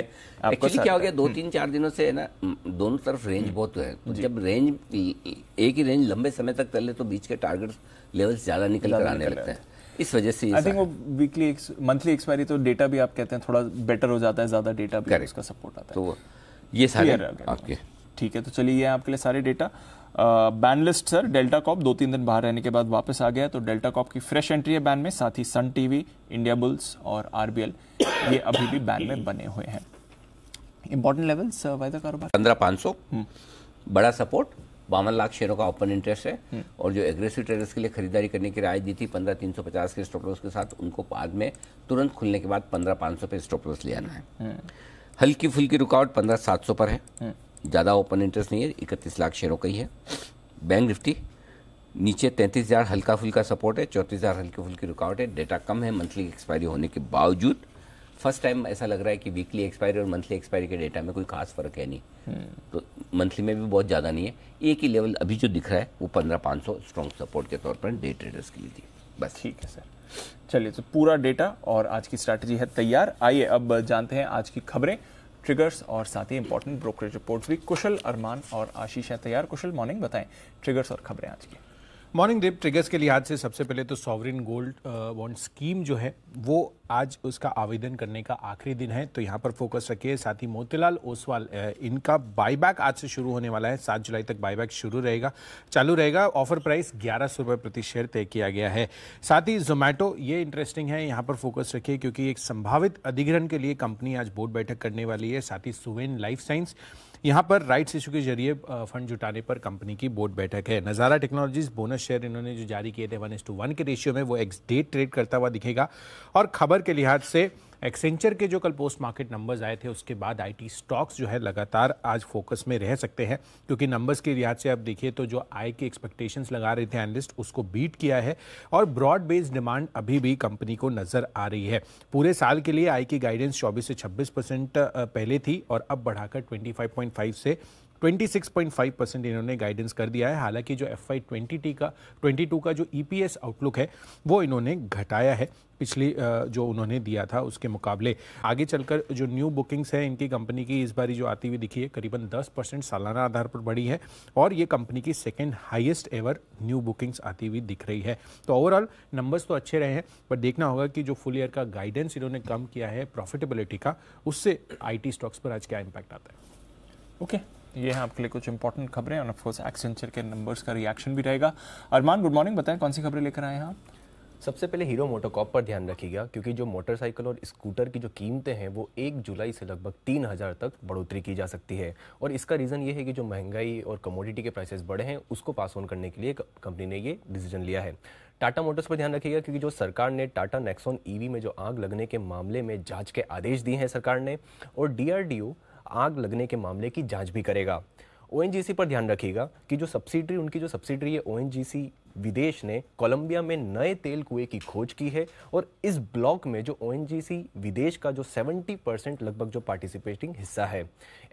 एक्चुअली क्या हो गया, 2-3-4 दिनों से है ना, दोनों तरफ रेंज बहुत है। तो जब रेंज एक ही रेंज लंबे समय तक चले तो बीच के टारगेट लेवल्स ज़्यादा निकल कर आने लगते हैं। इस वजह से आई थिंक वो वीकली मंथली एक्सपायरी तो डेटा भी आप कहते हैं थोड़ा बेटर हो जाता है, ज़्यादा डेटा भी उसका सपोर्ट आता है। तो ये सारे आपके ठीक है। तो चलिए, ये आपके लिए सारे data. Ban list sir, Delta Corp 2-3 दिन बाहर रहने के बाद वापस आ गया, तो डेल्टा कॉप की फ्रेश एंट्री है बैन में। साथ ही सन टीवी, इंडिया बुल्स और आरबीएल ये अभी भी बैन में बने हुए हैं। इंपॉर्टेंट लेवल्स वाई द कारोबार 15,500 बड़ा सपोर्ट, 52 लाख शेयरों का ओपन इंटरेस्ट है। और जो एग्रेसिव ट्रेडर्स के लिए खरीदारी करने की राय दी थी 15,350 के स्टॉप लॉस के साथ, उनको बाद में तुरंत खुलने के बाद 15,500 पे स्टॉप लॉस ले आना है। हल्की फुल्की रुकावट 15,700 पर है, ज़्यादा ओपन इंटरेस्ट नहीं है, 31 लाख शेयरों का ही है। बैंक निफ्टी नीचे 33,000 हल्का फुल्का सपोर्ट है, 34,000 हल्की फुल्की रुकावट है। डेटा कम है मंथली एक्सपायरी होने के बावजूद। फर्स्ट टाइम ऐसा लग रहा है कि वीकली एक्सपायरी और मंथली एक्सपायरी के डेटा में कोई खास फर्क है नहीं, तो मंथली में भी बहुत ज़्यादा नहीं है। एक ही लेवल अभी जो दिख रहा है वो 15,500 स्ट्रॉन्ग सपोर्ट के तौर पर डे ट्रेडर्स के लिए थी। बस ठीक है सर, चलिए तो पूरा डेटा और आज की स्ट्रैटेजी है तैयार। आइए अब जानते हैं आज की खबरें, ट्रिगर्स और साथ ही इंपॉर्टेंट ब्रोकरेज रिपोर्ट्स भी। कुशल, अरमान और आशीष है तैयार। कुशल मॉर्निंग, बताएं ट्रिगर्स और खबरें आज की। मॉर्निंग डिप ट्रिगर्स के लिहाज से सबसे पहले तो सॉवरिन गोल्ड बॉन्ड स्कीम जो है वो आज उसका आवेदन करने का आखिरी दिन है, तो यहाँ पर फोकस रखिए। साथ ही मोतीलाल ओसवाल, इनका बाईबैक आज से शुरू होने वाला है। 7 जुलाई तक बाईबैक शुरू रहेगा, चालू रहेगा। ऑफर प्राइस 1100 रुपये प्रति शेयर तय किया गया है। साथ ही जोमैटो, ये इंटरेस्टिंग है, यहाँ पर फोकस रखिए क्योंकि एक संभावित अधिग्रहण के लिए कंपनी आज बोर्ड बैठक करने वाली है। साथ ही सुवेन लाइफ साइंस, यहाँ पर राइट्स इशू के जरिए फंड जुटाने पर कंपनी की बोर्ड बैठक है। नज़ारा टेक्नोलॉजीज, बोनस शेयर इन्होंने जो जारी किए थे 1:1 के रेशियो में, वो एक्स डेट ट्रेड करता हुआ दिखेगा। और खबर के लिहाज से एक्सेंचर के जो कल पोस्ट मार्केट नंबर्स आए थे उसके बाद आईटी स्टॉक्स जो है लगातार आज फोकस में रह सकते हैं, क्योंकि नंबर्स के लिहाज से आप देखिए तो जो आय की एक्सपेक्टेशंस लगा रहे थे एनालिस्ट, उसको बीट किया है और ब्रॉड बेस्ड डिमांड अभी भी कंपनी को नजर आ रही है। पूरे साल के लिए आय की गाइडेंस 24 से 26% पहले थी और अब बढ़ाकर 25.5 से 26.5% इन्होंने गाइडेंस कर दिया है। हालांकि जो FY22 का जो EPS आउटलुक है वो इन्होंने घटाया है पिछली जो उन्होंने दिया था उसके मुकाबले। आगे चलकर जो न्यू बुकिंग्स है इनकी कंपनी की इस बारी जो आती हुई दिखी है करीबन 10% सालाना आधार पर बढ़ी है और ये कंपनी की second highest ever new bookings आती हुई दिख रही है। तो ओवरऑल नंबर्स तो अच्छे रहे हैं, पर देखना होगा कि जो फुल ईयर का गाइडेंस इन्होंने कम किया है प्रॉफिटेबिलिटी का, उससे IT स्टॉक्स पर आज क्या इम्पैक्ट आता है। ओके, ये है आपके लिए कुछ इंपॉर्टेंट खबरें और ऑफकोर्स एक्सेंचर के नंबर्स का रिएक्शन भी रहेगा। अरमान गुड मॉर्निंग, बताएं कौन सी खबरें लेकर आए हैं आप। सबसे पहले हीरो मोटोकॉर्प पर ध्यान रखिएगा क्योंकि जो मोटरसाइकिल और स्कूटर की जो कीमतें हैं वो 1 जुलाई से लगभग 3,000 तक बढ़ोतरी की जा सकती है। और इसका रीज़न ये है कि जो महंगाई और कमोडिटी के प्राइसेस बढ़े हैं उसको पास ऑन करने के लिए कंपनी ने ये डिसीजन लिया है। टाटा मोटर्स पर ध्यान रखिएगा क्योंकि जो सरकार ने टाटा नेक्सॉन EV में जो आग लगने के मामले में जाँच के आदेश दिए हैं सरकार ने, और DRDO आग लगने के मामले की जांच भी करेगा। ONGC पर ध्यान रखिएगा कि जो सब्सिडरी, उनकी जो सब्सिडरी है ONGC विदेश ने कोलंबिया में नए तेल कुएं की खोज की है और इस ब्लॉक में जो ONGC विदेश का जो 70% लगभग जो पार्टिसिपेटिंग हिस्सा है।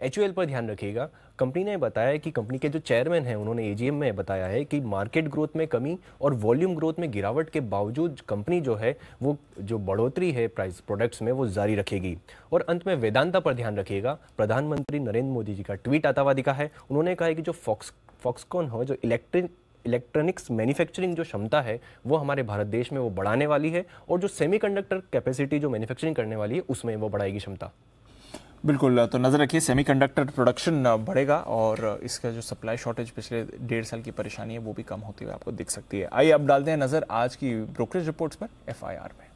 HUL पर ध्यान रखिएगा, कंपनी ने बताया कि कंपनी के जो चेयरमैन हैं उन्होंने AGM में बताया है कि मार्केट ग्रोथ में कमी और वॉल्यूम ग्रोथ में गिरावट के बावजूद कंपनी जो है वो जो बढ़ोतरी है प्राइस प्रोडक्ट्स में वो जारी रखेगी। और अंत में वेदांता पर ध्यान रखिएगा, प्रधानमंत्री नरेंद्र मोदी जी का ट्वीट आता हुआ दिखा है। उन्होंने कहा है कि जो फॉक्सकॉन हो जो इलेक्ट्रॉनिक्स मैन्युफैक्चरिंग जो क्षमता है वो हमारे भारत देश में वो बढ़ाने वाली है और जो सेमीकंडक्टर कैपेसिटी जो मैन्युफैक्चरिंग करने वाली है उसमें वो बढ़ाएगी क्षमता। बिल्कुल, तो नज़र रखिए सेमीकंडक्टर प्रोडक्शन बढ़ेगा और इसका जो सप्लाई शॉर्टेज पिछले 1.5 साल की परेशानी है वो भी कम होती हुई आपको दिख सकती है। आइए अब डालते हैं नज़र आज की ब्रोकरेज रिपोर्ट्स पर FIR में।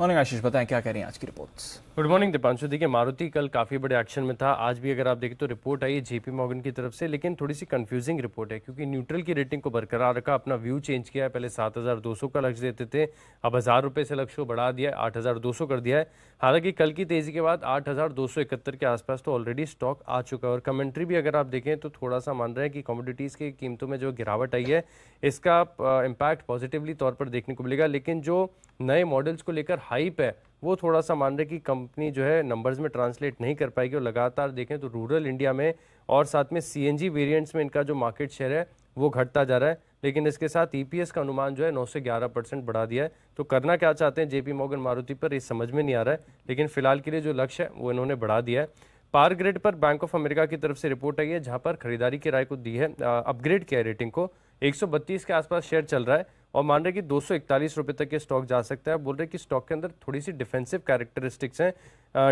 मॉर्निंग आशीष, बताएं क्या कह रही हैं आज की रिपोर्ट्स। Good morning Deepanshu. देखिए मारुति कल काफ़ी बड़े एक्शन में था, आज भी अगर आप देखें तो रिपोर्ट आई है JPMorgan की तरफ से, लेकिन थोड़ी सी कंफ्यूजिंग रिपोर्ट है क्योंकि न्यूट्रल की रेटिंग को बरकरार रखा, अपना व्यू चेंज किया है। पहले 7,200 का लक्ष्य देते थे, अब 1,000 रुपये से लक्ष्य बढ़ा दिया है, 8,200 कर दिया है। हालांकि कल की तेज़ी के बाद 8,271 के आसपास तो ऑलरेडी स्टॉक आ चुका है। और कमेंट्री भी अगर आप देखें तो थोड़ा सा मान रहे हैं कि कमोडिटीज़ की कीमतों में जो गिरावट आई है इसका इम्पैक्ट पॉजिटिवली तौर पर देखने को मिलेगा, लेकिन जो नए मॉडल्स को लेकर हाइप है वो थोड़ा सा मान रहे कि कंपनी जो है नंबर्स में ट्रांसलेट नहीं कर पाएगी। और लगातार देखें तो रूरल इंडिया में और साथ में CNG वेरिएंट्स में इनका जो मार्केट शेयर है वो घटता जा रहा है, लेकिन इसके साथ EPS का अनुमान जो है 9 से 11% बढ़ा दिया है। तो करना क्या चाहते हैं JPMorgan मारुति पर, ये समझ में नहीं आ रहा है, लेकिन फिलहाल के लिए जो लक्ष्य है वो इन्होंने बढ़ा दिया है। पावर ग्रिड पर बैंक ऑफ अमेरिका की तरफ से रिपोर्ट आई है जहाँ पर खरीदारी की राय को दी है, अपग्रेड किया है रेटिंग को। 132 के आसपास शेयर चल रहा है और मान रहे कि 241 रुपये तक के स्टॉक जा सकता है। बोल रहे कि स्टॉक के अंदर थोड़ी सी डिफेंसिव कैरेक्टरिस्टिक्स हैं,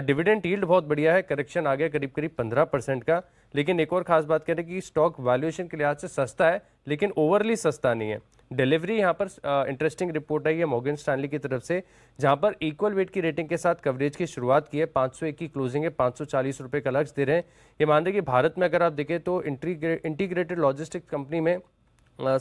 डिविडेंड यील्ड बहुत बढ़िया है, करेक्शन आ गया करीब करीब 15% का, लेकिन एक और खास बात कह रहे हैं कि स्टॉक वैल्यूएशन के लिहाज से सस्ता है लेकिन ओवरली सस्ता नहीं है। डिलीवरी यहाँ पर इंटरेस्टिंग रिपोर्ट आई है मॉर्गन स्टैनली की तरफ से, जहाँ पर इक्वल वेट की रेटिंग के साथ कवरेज की शुरुआत की है, 501 की क्लोजिंग है, 540 रुपये का लक्ष्य दे रहे हैं। ये मान रहे कि भारत में अगर आप देखें तो इंटीग्रेटेड लॉजिस्टिक्स कंपनी में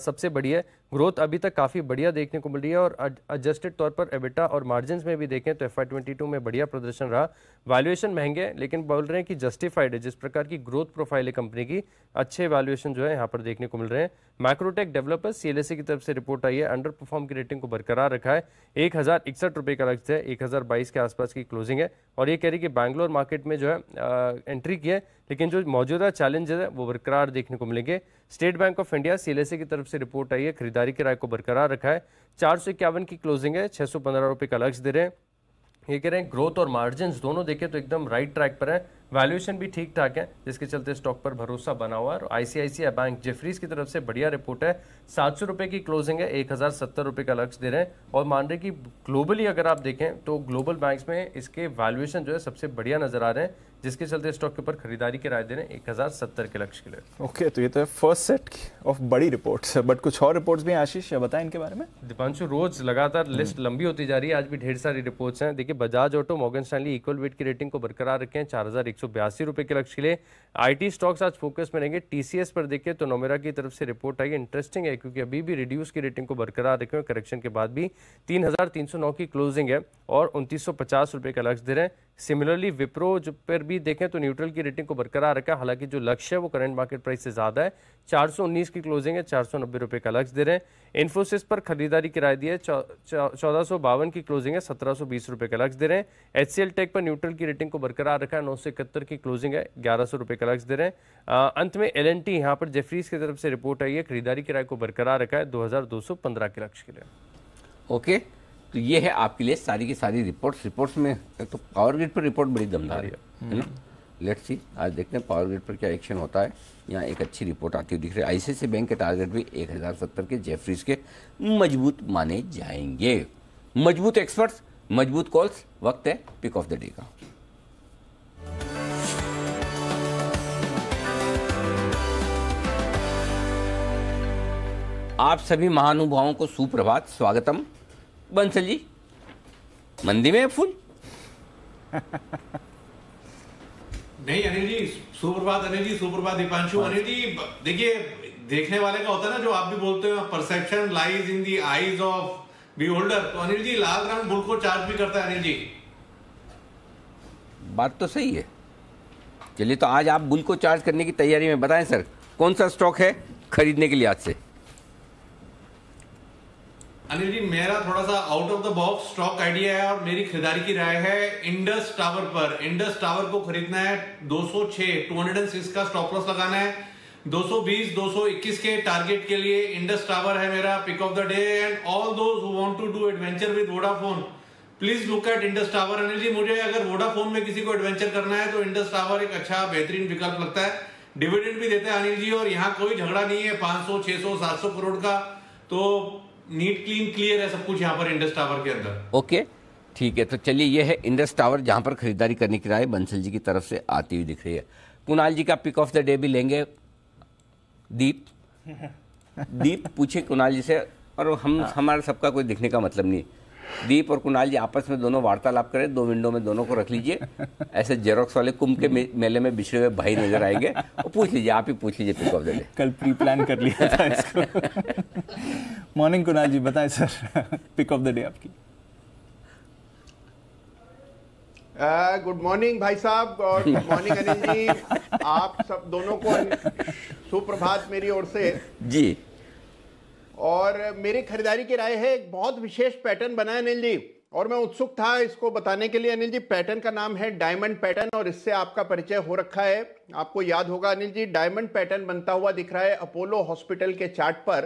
सबसे बढ़िया ग्रोथ अभी तक काफ़ी बढ़िया देखने को मिल रही है। और एडजस्टेड तौर पर एबिटा और मार्जिन में भी देखें तो FY22 में बढ़िया प्रदर्शन रहा। वैल्यूएशन महंगे हैं लेकिन बोल रहे हैं कि जस्टिफाइड है, जिस प्रकार की ग्रोथ प्रोफाइल है कंपनी की, अच्छे वैल्यूएशन जो है यहाँ पर देखने को मिल रहे हैं। मैक्रोटेक डेवलपर्स CLSA की तरफ से रिपोर्ट आई है, अंडर परफॉर्म की रेटिंग को बरकरार रखा है, 1,061 रुपये का लक्ष्य है, 1,022 के आसपास की क्लोजिंग है। और ये कह रही कि बैंगलोर मार्केट में जो है एंट्री की है, लेकिन जो मौजूदा चैलेंजेस है वो बरकरार देखने को मिलेंगे। State Bank of India CLSA की तरफ से रिपोर्ट आई है, खरीदारी की राय को बरकरार रखा है, 451 की क्लोजिंग है, 615 रुपये का लक्ष्य दे रहे हैं। ये कह रहे हैं ग्रोथ और मार्जिन्स दोनों देखें तो एकदम राइट ट्रैक पर है, वैल्यूएशन भी ठीक ठाक है, जिसके चलते स्टॉक पर भरोसा बना हुआ है। और ICICI बैंक जेफरीज की तरफ से बढ़िया रिपोर्ट है, 700 रुपये की क्लोजिंग है, 1,070 रुपये का लक्ष्य दे रहे हैं। और मान रहे कि ग्लोबली अगर आप देखें तो ग्लोबल बैंक्स में इसके वैल्यूएशन जो है सबसे बढ़िया नजर आ रहे हैं, जिसके चलते स्टॉक के ऊपर खरीदारी की राय दे रहे हैं 1,070 के लक्ष्य के लिए। ओके, तो ये तो है फर्स्ट सेट ऑफ बड़ी रिपोर्ट्स, बट कुछ और रिपोर्ट्स भी हैं आशीष, बताएं इनके बारे में। दीपांशु, रोज लगातार लिस्ट लंबी होती जा रही है, आज भी ढेर सारी रिपोर्ट्स हैं। देखिए Bajaj Auto Morgan Stanley equal weight की रेटिंग को बरकरार रखें, 4,182 रुपये के लक्ष्य के लिए। IT स्टॉक्स आज फोकस में रहेंगे। TCS पर देखिए तो नोमेरा की तरफ से रिपोर्ट आई है, इंटरेस्टिंग है क्योंकि अभी भी रिड्यूस की रेटिंग को बरकरार रखें, करेक्शन के बाद भी 3,309 की क्लोजिंग है और 2,950 रुपये का लक्ष्य दे रहे हैं। सिमिलरली विप्रो पर भी देखें तो न्यूट्रल की रेटिंग को बरकरार रखा, हालांकि जो लक्ष्य है वो करंट मार्केट प्राइस से ज़्यादा है, 419 की क्लोजिंग है, 490 रुपये का लक्ष्य दे रहे हैं। इन्फोसिस पर खरीदारी की राय दी है, 1,452 की क्लोजिंग है, 1,720 रुपये का लक्ष्य दे रहे हैं। HCLTech पर न्यूट्रल की रेटिंग को बरकरार रखा, 971 की क्लोजिंग है, 1,100 रुपये का लक्ष्य दे रहे हैं। अंत में LNT यहाँ पर जेफरीज की तरफ से रिपोर्ट आई है, खरीदारी की राय को बरकरार रखा है, 2,215 के लक्ष्य के लिए। ओके, तो ये है आपके लिए सारी की सारी रिपोर्ट्स में तो पावर ग्रिड पर रिपोर्ट बड़ी दमदार है ना। लेट्स सी आज देखते हैं पावर ग्रिड पर क्या एक्शन होता है। यहाँ एक अच्छी रिपोर्ट आती हुई दिख रही है, ICICI बैंक के टारगेट भी 1,070 के जेफरीज के मजबूत माने जाएंगे। मजबूत एक्सपर्ट्स, मजबूत कॉल्स, वक्त है पिक ऑफ द डे का। आप सभी महानुभावों को सुप्रभात, स्वागतम। बंसल जी मंदी में फुल नहीं। अनिल जी सुप्रभात, अनिल जी सुप्रभात, दीपांशु। अनिल जी देखिए, देखने वाले का होता है ना, जो आप भी बोलते हो perception lies in the eyes of beholder, तो अनिल जी लाल रंग मुल्क को चार्ज भी करता है। अनिल जी बात तो सही है। चलिए, तो आज आप बुल को चार्ज करने की तैयारी में, बताएं सर कौन सा स्टॉक है खरीदने के लिए आज से। अनिल जी मेरा थोड़ा सा out of the box stock idea है और मेरी खरीदारी की राय है इंडस टावर पर। इंडस टावर को खरीदना है, 206 का स्टॉप लॉस लगाना है, 220 221 के टारगेट के लिए। इंडस टावर है मेरा pick of the day. And all those who want to do adventure with Vodafone, please look at Indus Tower. Anil ji मुझे अगर वोडाफोन में किसी को एडवेंचर करना है तो इंडस टावर एक अच्छा बेहतरीन विकल्प लगता है, डिविडेंड भी देता है अनिल जी, और यहाँ कोई झगड़ा नहीं है 500 600 700 करोड़ का, तो नीट क्लीन क्लियर है सब कुछ यहाँ पर इंडस टावर के अंदर। ओके ठीक है, तो चलिए ये है इंडस टावर जहाँ पर खरीदारी करने की राय बंसल जी की तरफ से आती हुई दिख रही है। कुणाल जी का पिक ऑफ द डे भी लेंगे। दीप पूछे कुणाल जी से, और हम हमारा सबका कोई दिखने का मतलब नहीं। दीप और कुणाल जी आपस में दोनों वार्तालाप करें, दो विंडो में दोनों को रख लीजिए, ऐसे जेरोक्स वाले कुंभ के मेले में बिछड़े हुए भाई नजर आएंगे, और पूछ लीजिए, आप ही पूछ लीजिए पिक ऑफ द डे। कल प्री प्लान कर लिया था इसको। मॉर्निंग कुणाल जी, बताएं sir pick of the day आपकी। गुड मॉर्निंग भाई साहब, और गुड मॉर्निंग अनिल जी, आप सब दोनों को सुप्रभात मेरी ओर से जी। और मेरी खरीदारी की राय है, एक बहुत विशेष पैटर्न बना है अनिल जी, और मैं उत्सुक था इसको बताने के लिए। अनिल जी, पैटर्न का नाम है डायमंड पैटर्न, और इससे आपका परिचय हो रखा है, आपको याद होगा अनिल जी। डायमंड पैटर्न बनता हुआ दिख रहा है अपोलो हॉस्पिटल के चार्ट पर,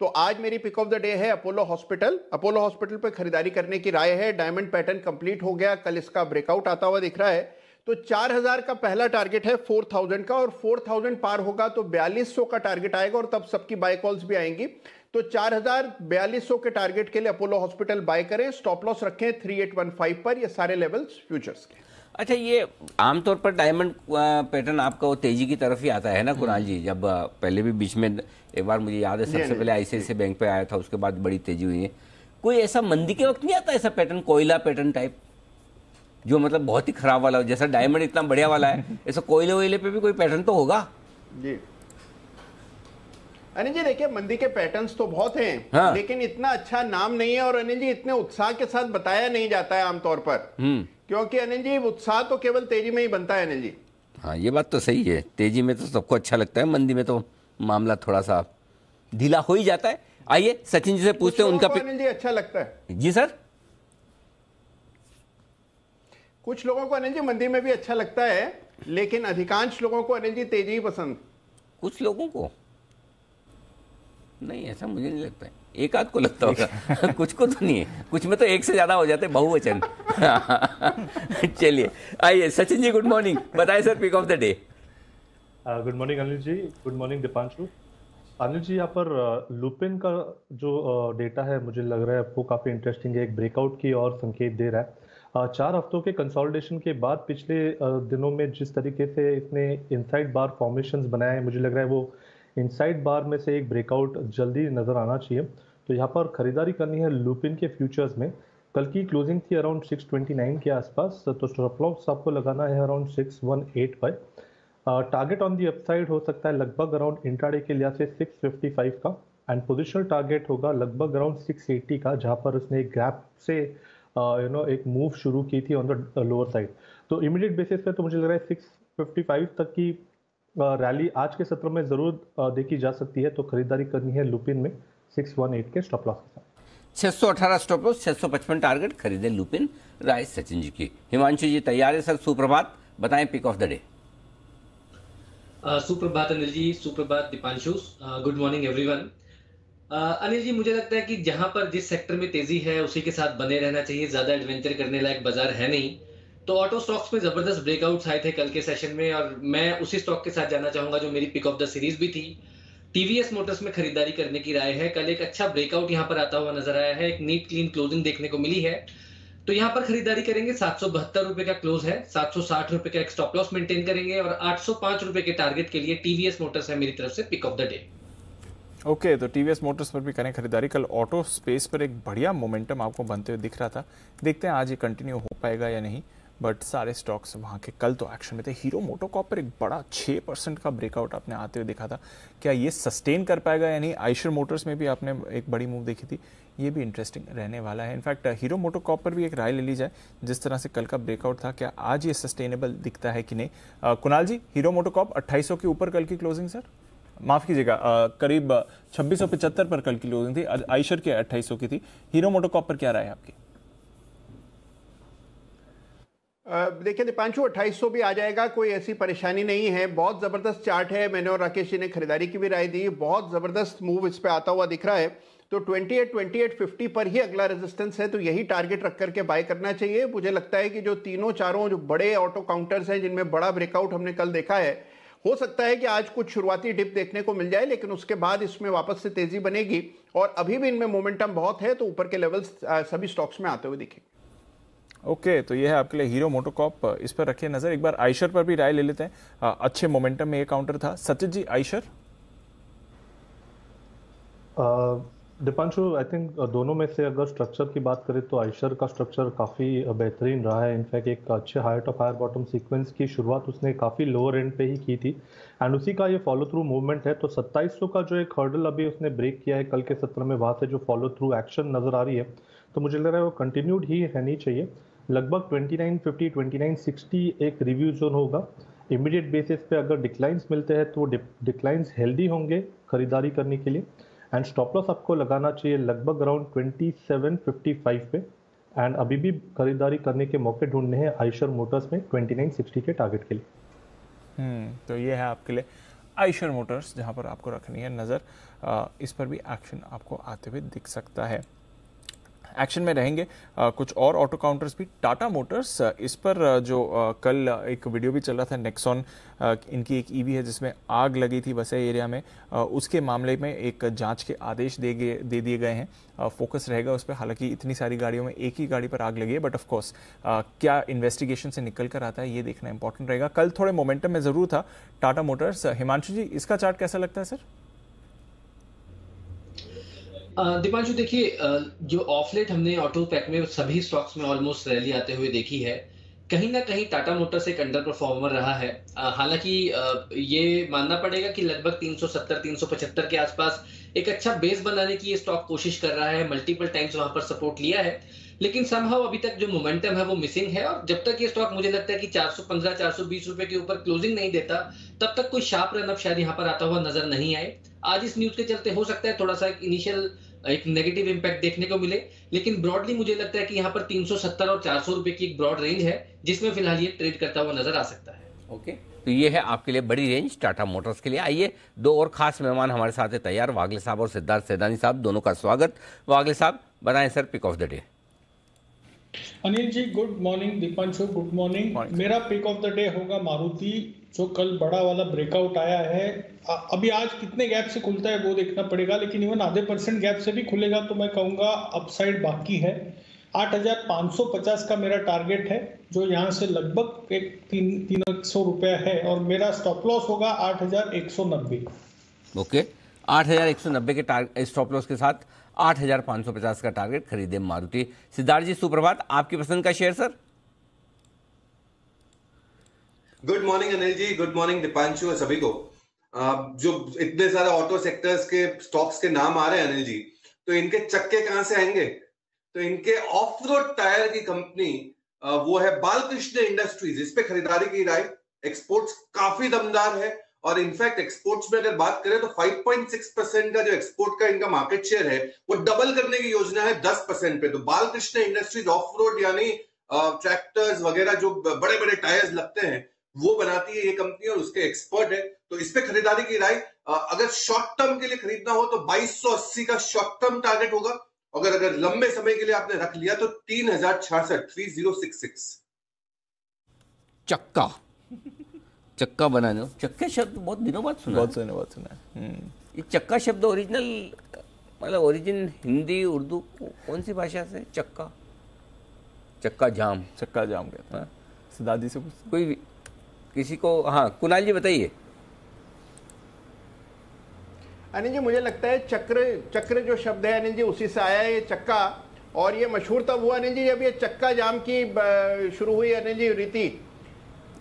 तो आज मेरी पिक ऑफ द डे है अपोलो हॉस्पिटल। अपोलो हॉस्पिटल पर खरीदारी करने की राय है। डायमंड पैटर्न कंप्लीट हो गया, कल इसका ब्रेकआउट आता हुआ दिख रहा है, तो 4000 का पहला टारगेट है 4000 का, और 4000 पार होगा तो 4200 का टारगेट आएगा, और तब सबकी बाय कॉल्स भी आएंगी। तो 4200 के टारगेट के लिए अपोलो हॉस्पिटल बाय करें, स्टॉप लॉस रखें 3815 पर, ये सारे लेवल्स फ्यूचर्स के। अच्छा, ये आमतौर पर डायमंड पैटर्न आपका वो तेजी की तरफ ही आता है ना कुणाल जी, जब पहले भी बीच में एक बार मुझे याद है सबसे पहले आईसीआईसीआई बैंक पे आया था, उसके बाद बड़ी तेजी हुई है। कोई ऐसा मंदी के वक्त नहीं आता ऐसा पैटर्न, कोयला पैटर्न टाइप, जो मतलब बहुत ही खराब वाला हो, जैसा डायमंड इतना बढ़िया वाला है, ऐसा कोयले वोयले पे भी कोई पैटर्न तो होगा जी। अनिल जी देखिए, मंदी के पैटर्न्स तो बहुत हैं, हाँ। लेकिन इतना अच्छा नाम नहीं है, और अनिल जी इतने उत्साह के साथ बताया नहीं जाता है आमतौर पर, क्योंकि अनिल जी उत्साह तो केवल तेजी में ही बनता है अनिल जी। हाँ, ये बात तो सही है, तेजी में तो सबको अच्छा लगता है, मंदी में तो मामला थोड़ा सा ढीला हो ही जाता है। आइए सचिन जी से पूछते हैं, उनका अनिल जी अच्छा लगता है जी सर। कुछ लोगों को अनिल जी मंदी में भी अच्छा लगता है, लेकिन अधिकांश लोगों को अनिल जी तेजी ही पसंद। कुछ लोगों को नहीं, ऐसा मुझे नहीं लगता है, एक आध को लगता होगा कुछ को तो नहीं है, कुछ में तो एक से ज्यादा हो जाते बहुवचन। चलिए आइए सचिन जी, गुड मॉर्निंग, बताएं sir pick of the day. Good morning Anil ji, good morning Dipanshu. Anil ji, यहाँ पर लुपिन का जो डेटा है मुझे लग रहा है वो काफी इंटरेस्टिंग है, एक ब्रेकआउट की और संकेत दे रहा है। 4 हफ्तों के कंसोलिडेशन के बाद पिछले दिनों में जिस तरीके से इसने इनसाइड बार फॉर्मेशंस बनाए हैं, मुझे लग रहा है वो इनसाइड बार में से एक ब्रेकआउट जल्दी नज़र आना चाहिए। तो यहाँ पर खरीदारी करनी है लुपिन के फ्यूचर्स में। कल की क्लोजिंग थी अराउंड 629 के आसपास, तो स्टॉप लॉस आपको लगाना है अराउंड 618 पर। टारगेट ऑन दी अपसाइड हो सकता है लगभग अराउंड इंट्राडे के लिहाज से 655 का, एंड पोजिशनल टारगेट होगा लगभग अराउंड 680 का, जहाँ पर उसने एक गैप से एक मूव शुरू की थी ऑन द लोअर साइड। तो इमीडिएट बेसिस पे तो मुझे लग रहा है 655 तक की रैली आज के सत्र में जरूर देखी जा सकती है। तो खरीदारी करनी है लुपिन में 618 के स्टॉप लॉस के साथ। 618 स्टॉप लॉस, 655 टारगेट, खरीदे लुपिन। राय सचिन जी की। हिमांशु जी तैयार है सर, सुप्रभात, बताएं पिक ऑफ द डे। सुप्रभात अनिल जी, सुप्रभात Dipanshu, good morning everyone. Anil ji मुझे लगता है कि जहां पर जिस सेक्टर में तेजी है उसी के साथ बने रहना चाहिए, ज्यादा एडवेंचर करने लायक बाजार है नहीं। तो ऑटो स्टॉक्स में जबरदस्त ब्रेकआउट्स आए थे कल के सेशन में, और मैं उसी स्टॉक के साथ जाना चाहूंगा जो मेरी पिक ऑफ द सीरीज भी थी। टीवीएस मोटर्स में खरीदारी करने की राय है, कल एक अच्छा ब्रेकआउट यहां पर आता हुआ नजर आया है, एक नीट क्लीन क्लोजिंग देखने को मिली है, तो यहां पर खरीदारी करेंगे। 772 रुपए का क्लोज है, 760 रुपए का एक स्टॉप लॉस मेंटेन करेंगे, और 805 रुपए के टारगेट के लिए टीवीएस मोटर्स है मेरी तरफ से pick of the day. Okay, तो टीवीएस मोटर्स पर भी करें खरीदारी। कल ऑटो स्पेस पर एक बढ़िया मोमेंटम आपको बनते हुए दिख रहा था, देखते हैं आज ये कंटिन्यू हो पाएगा या नहीं, बट सारे स्टॉक्स वहाँ के कल तो एक्शन में थे। हीरो मोटोकॉर्प पर एक बड़ा 6% का ब्रेकआउट आपने आते हुए देखा था, क्या ये सस्टेन कर पाएगा या नहीं? आइशर मोटर्स में भी आपने एक बड़ी मूव देखी थी, ये भी इंटरेस्टिंग रहने वाला है। इनफैक्ट हीरो मोटोकॉर्प पर भी एक राय ले ली जाए, जिस तरह से कल का ब्रेकआउट था, क्या आज ये सस्टेनेबल दिखता है कि नहीं? कुणाल जी, हीरो मोटोकॉर्प 2800 के ऊपर कल की क्लोजिंग, सर माफ़ कीजिएगा करीब 2675 पर कल की क्लोजिंग थी, आइशर के 2800 की थी। हीरो मोटोकॉर्प पर क्या राय है आपकी? देखिए दीपांशु, 2800 भी आ जाएगा, कोई ऐसी परेशानी नहीं है। बहुत ज़बरदस्त चार्ट है, मैंने और राकेश जी ने खरीदारी की भी राय दी, बहुत ज़बरदस्त मूव इस पे आता हुआ दिख रहा है। तो 2850 पर ही अगला रेजिस्टेंस है, तो यही टारगेट रख करके बाय करना चाहिए। मुझे लगता है कि जो तीनों चारों जो बड़े ऑटो काउंटर्स हैं जिनमें बड़ा ब्रेकआउट हमने कल देखा है, हो सकता है कि आज कुछ शुरुआती डिप देखने को मिल जाए, लेकिन उसके बाद इसमें वापस से तेज़ी बनेगी, और अभी भी इनमें मोमेंटम बहुत है, तो ऊपर के लेवल्स सभी स्टॉक्स में आते हुए दिखेंगे। ओके, तो ये है आपके लिए हीरो मोटोकॉर्प, इस पर रखिए नजर। एक बार आइशर पर भी राय ले लेते हैं, अच्छे मोमेंटम में ये काउंटर था। सचित जी, आइशर दीपांशु, आई थिंक दोनों में से अगर स्ट्रक्चर की बात करें तो आयशर का स्ट्रक्चर काफ़ी बेहतरीन रहा है. इनफैक्ट एक अच्छे higher top higher bottom sequence की शुरुआत उसने काफ़ी लोअर एंड पे ही की थी एंड उसी का ये फॉलो थ्रू मूवमेंट है. तो 2700 का जो एक हर्डल अभी उसने ब्रेक किया है कल के सत्र में, वहाँ से जो फॉलो थ्रू एक्शन नज़र आ रही है तो मुझे लग रहा है वो कंटिन्यूड ही रहनी चाहिए. लगभग 2950 2960 एक रिव्यू जोन होगा. इमीडिएट बेसिस पे अगर डिक्लाइंस मिलते हैं तो डिक्लाइंस हेल्दी होंगे खरीदारी करने के लिए एंड स्टॉप लॉस आपको लगाना चाहिए लगभग अराउंड 2755 पे एंड अभी भी खरीदारी करने के मौके ढूंढने हैं आयशर मोटर्स में 2960 के टारगेट के लिए. तो ये है आपके लिए आयशर मोटर्स जहाँ पर आपको रखनी है नज़र. इस पर भी एक्शन आपको आते हुए दिख सकता है. एक्शन में रहेंगे कुछ और ऑटो काउंटर्स भी. टाटा मोटर्स इस पर जो कल एक वीडियो भी चल रहा था, नेक्सॉन इनकी एक ईवी है जिसमें आग लगी थी वसई एरिया में, उसके मामले में एक जांच के आदेश दे दिए गए हैं. फोकस रहेगा उस पर. हालांकि इतनी सारी गाड़ियों में एक ही गाड़ी पर आग लगी है, बट ऑफकोर्स क्या इन्वेस्टिगेशन से निकल कर आता है ये देखना इंपॉर्टेंट रहेगा. कल थोड़े मोमेंटम में ज़रूर था टाटा मोटर्स. हिमांशु जी, इसका चार्ट कैसा लगता है सर? दीपांशु देखिए, जो ऑफलेट हमने ऑटो पैक में सभी स्टॉक्स में ऑलमोस्ट रैली आते हुए देखी है, कहीं ना कहीं टाटा मोटर्स एक अंडर परफॉर्मर रहा है. हालांकि ये मानना पड़ेगा कि लगभग 370 375 के आसपास एक अच्छा बेस बनाने की ये स्टॉक कोशिश कर रहा है. मल्टीपल टाइम्स वहां पर सपोर्ट लिया है, लेकिन समहाउ अभी तक जो मोमेंटम है वो मिसिंग है. और जब तक ये स्टॉक मुझे लगता है कि 415 420 रुपए के ऊपर क्लोजिंग नहीं देता, तब तक कोई शार्प रन अप शायद यहाँ पर आता हुआ नजर नहीं आए. आज इस न्यूज के चलते हो सकता है थोड़ा सा इनिशियल एक नेगेटिव इंपैक्ट देखने को मिले, लेकिन ब्रॉडली मुझे लगता है कि यहाँ पर 370 और 400 रुपए की एक ब्रॉड रेंज है जिसमें फिलहाल ये ट्रेड करता हुआ नजर आ सकता है. ओके, तो ये है आपके लिए बड़ी रेंज टाटा मोटर्स के लिए. आइए, दो और खास मेहमान हमारे साथ है तैयार, वागले साहब और सिद्धार्थ सैदानी साहब, दोनों का स्वागत. वागले साहब, बताएं sir pick of the day. Anil ji good morning. Dipanshu good morning. मेरा पिक ऑफ द डे होगा मारुति, जो कल बड़ा वाला ब्रेकआउट आया है. अभी आज कितने गैप से खुलता है वो देखना पड़ेगा, लेकिन इवन आधे % गैप से भी खुलेगा तो मैं कहूँगा अपसाइड बाकी है. 8550 का मेरा टारगेट है, जो यहाँ से लगभग 300 रुपया है, और मेरा स्टॉप लॉस होगा 8190. ओके, 8190 के स्टॉप लॉस के साथ 8550 का टारगेट खरीदे मारुति. सिद्धार्थ जी सुप्रभात, आपकी पसंद का share sir. Good morning Anil ji, good morning Dipanshu और सभी को. जो इतने सारे ऑटो सेक्टर्स के स्टॉक्स के नाम आ रहे हैं अनिल जी, तो इनके चक्के कहाँ से आएंगे? तो इनके ऑफ रोड टायर की कंपनी वो है बालकृष्ण इंडस्ट्रीज. इस पे खरीदारी की राय. एक्सपोर्ट्स काफी दमदार है और इनफैक्ट एक्सपोर्ट्स में अगर बात करें तो 5.6% का जो एक्सपोर्ट का इनका मार्केट शेयर है वो डबल करने की योजना है 10% पे. तो बालकृष्ण इंडस्ट्रीज ऑफ रोड यानी ट्रैक्टर्स वगैरह जो बड़े बड़े टायर्स लगते हैं वो बनाती है ये कंपनी और उसके एक्सपर्ट है, तो इस पे खरीदारी की राय. अगर शॉर्ट टर्म के लिए खरीदना हो तो 2280 का शॉर्ट टर्म टारगेट होगा. अगर लंबे समय के लिए आपने रख लिया तो 3066. चक्का चक्का बना दो. चक्के शब्द बहुत दिनों बाद सुना, बहुत सुना है. ये चक्का शब्द ओरिजिनल मतलब ओरिजिन हिंदी उर्दू कौन सी भाषा से? चक्का, चक्का जाम कहते हैं. सिद्धार्थ जी से कोई किसी को, हाँ कुणाल जी बताइए. अनिल जी मुझे लगता है चक्र जो शब्द है अनिल जी उसी से आया है ये चक्का, और ये मशहूर तब हुआ अनिल जी जब ये चक्का जाम की शुरू हुई अनिल जी रीति.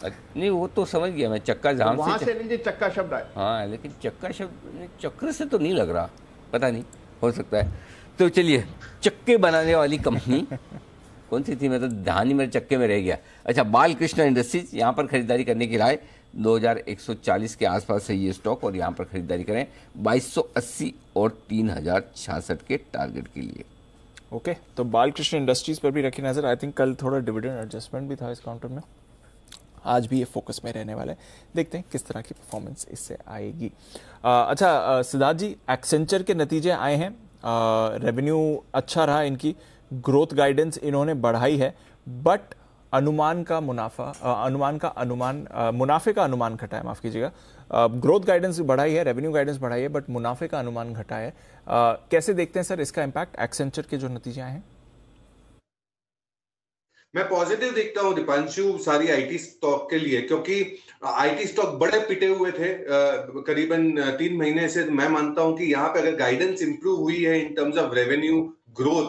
नहीं वो तो समझ गया मैं, चक्का जाम तो वहाँ से अनिल जी चक्का शब्द आया. हाँ लेकिन चक्का शब्द चक्र से तो नहीं लग रहा, पता नहीं हो सकता है. तो चलिए, चक्के बनाने वाली कंपनी कौन सी थी? मतलब ध्यान ही मेरे चक्के में रह गया. अच्छा, बालकृष्ण इंडस्ट्रीज, यहाँ पर खरीदारी करने की राय 2140 के आसपास है ये स्टॉक, और यहाँ पर खरीदारी करें 2280 और 3066 के टारगेट के लिए. ओके, तो बालकृष्ण इंडस्ट्रीज पर भी रखी नज़र. आई थिंक कल थोड़ा डिविडेंड एडजस्टमेंट भी था इस काउंटर में, आज भी ये फोकस में रहने वाला है. देखते हैं किस तरह की परफॉर्मेंस इससे आएगी. अच्छा सिद्धार्थ जी, एक्सेंचर के नतीजे आए हैं, रेवेन्यू अच्छा रहा, इनकी ग्रोथ गाइडेंस इन्होंने बढ़ाई है, बट मुनाफे का अनुमान घटा है. माफ़ कीजिएगा, ग्रोथ गाइडेंस बढ़ाई है, रेवेन्यू गाइडेंस बढ़ाई है, बट मुनाफे का अनुमान घटा है. कैसे देखते हैं सर इसका इम्पैक्ट एक्सेंचर के जो नतीजे आए हैं? मैं पॉजिटिव देखता हूँ दीपांशु सारी आईटी स्टॉक के लिए, क्योंकि आईटी स्टॉक बड़े पिटे हुए थे करीबन 3 महीने से। मैं मानता हूँ कि यहाँ पे अगर गाइडेंस इंप्रूव हुई है in terms of revenue growth,